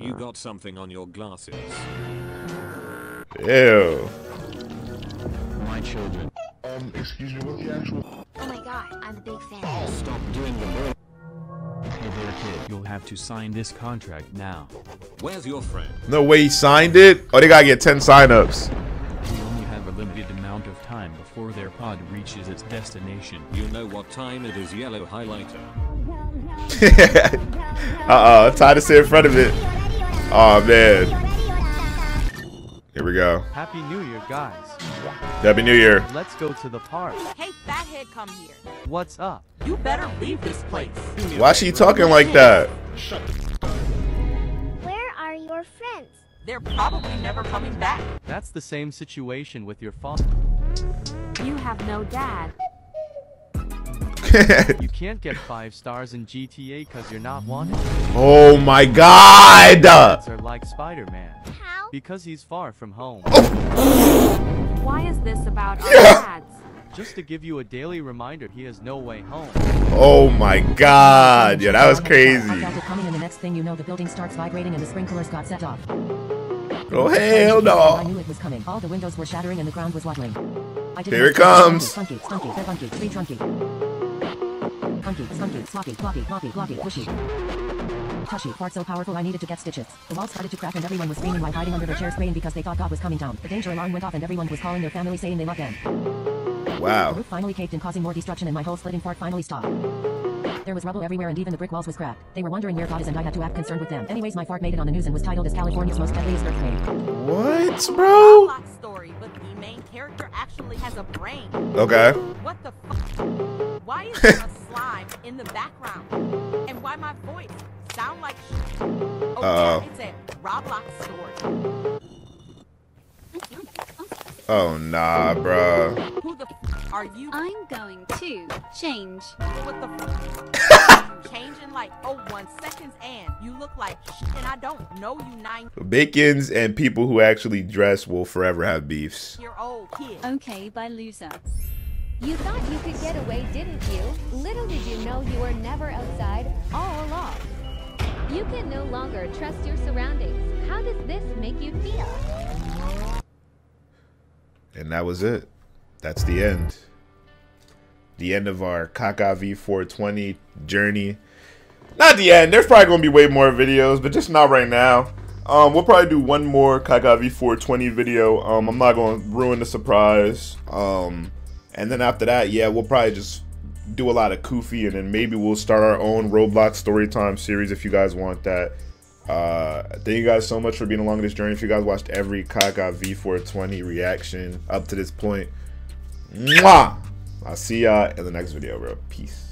You got something on your glasses. Ew. My children. Um, excuse me, what's the actual... Oh my god, I'm a big fan. Oh, stop doing the work. Hey there, kid. You'll have to sign this contract now. Where's your friend? No way he signed it? Oh, they gotta get ten sign-ups. We only have a limited amount of time before their pod reaches its destination. You know what time it is, yellow highlighter. Uh-oh, I'm tired of sitting in front of it. Oh man. Here we go. Happy New Year, guys. Happy New Year. Let's go to the park. Hey, fathead, come here. What's up? You better leave this place. Why is she talking like that? Where are your friends? They're probably never coming back. That's the same situation with your father. You have no dad. You can't get five stars in G T A because you're not wanted. Oh my god! Are like Spider-Man. How? Because he's far from home. Oh. Why is this about our dads? Just to give you a daily reminder, he has no way home. Oh my god! Yeah, that was crazy. Coming in the next thing you know, the building starts vibrating and the sprinklers got set off. Oh hell no! I knew it was coming. All the windows were shattering and the ground was waddling. Here it comes. Funky, funky, funky, funky, funky. Hunky, skunky, sloppy, floppy, floppy, floppy, pushy. Tushy, fart so powerful I needed to get stitches. The wall started to crack and everyone was screaming while hiding under their chairs praying because they thought God was coming down. The danger alarm went off and everyone was calling their family saying they love them. Wow. The roof finally caved in, causing more destruction, and my whole splitting fart finally stopped. There was rubble everywhere and even the brick walls was cracked. They were wondering where God is and I had to act concerned with them. Anyways, my fart made it on the news and was titled as California's most deadliest earthquake. What, bro? Roblox story, but the main character actually has a brain. Okay. What the fuck? Why is there a slime in the background? And why my voice sound like shit? Oh, uh-oh. It's a Roblox story. Oh nah, bruh. Who the f are you? I'm going to change. What the f you change in like oh one seconds and you look like shit and I don't know you nine. Bacons and people who actually dress will forever have beefs. You're old kid. Okay, bye loser. You thought you could get away, didn't you? Little did you know you were never outside, all along. You can no longer trust your surroundings. How does this make you feel? And that was it. That's the end. The end of our Kaka V four twenty journey. Not the end. There's probably gonna be way more videos, but just not right now. Um, we'll probably do one more Kaka V four twenty video. Um, I'm not gonna ruin the surprise. Um, and then after that, yeah, we'll probably just do a lot of Koofy, and then maybe we'll start our own Roblox Storytime series if you guys want that. Uh, thank you guys so much for being along this journey. If you guys watched every Kaka V four twenty reaction up to this point, mwah! I'll see y'all in the next video, bro. Peace.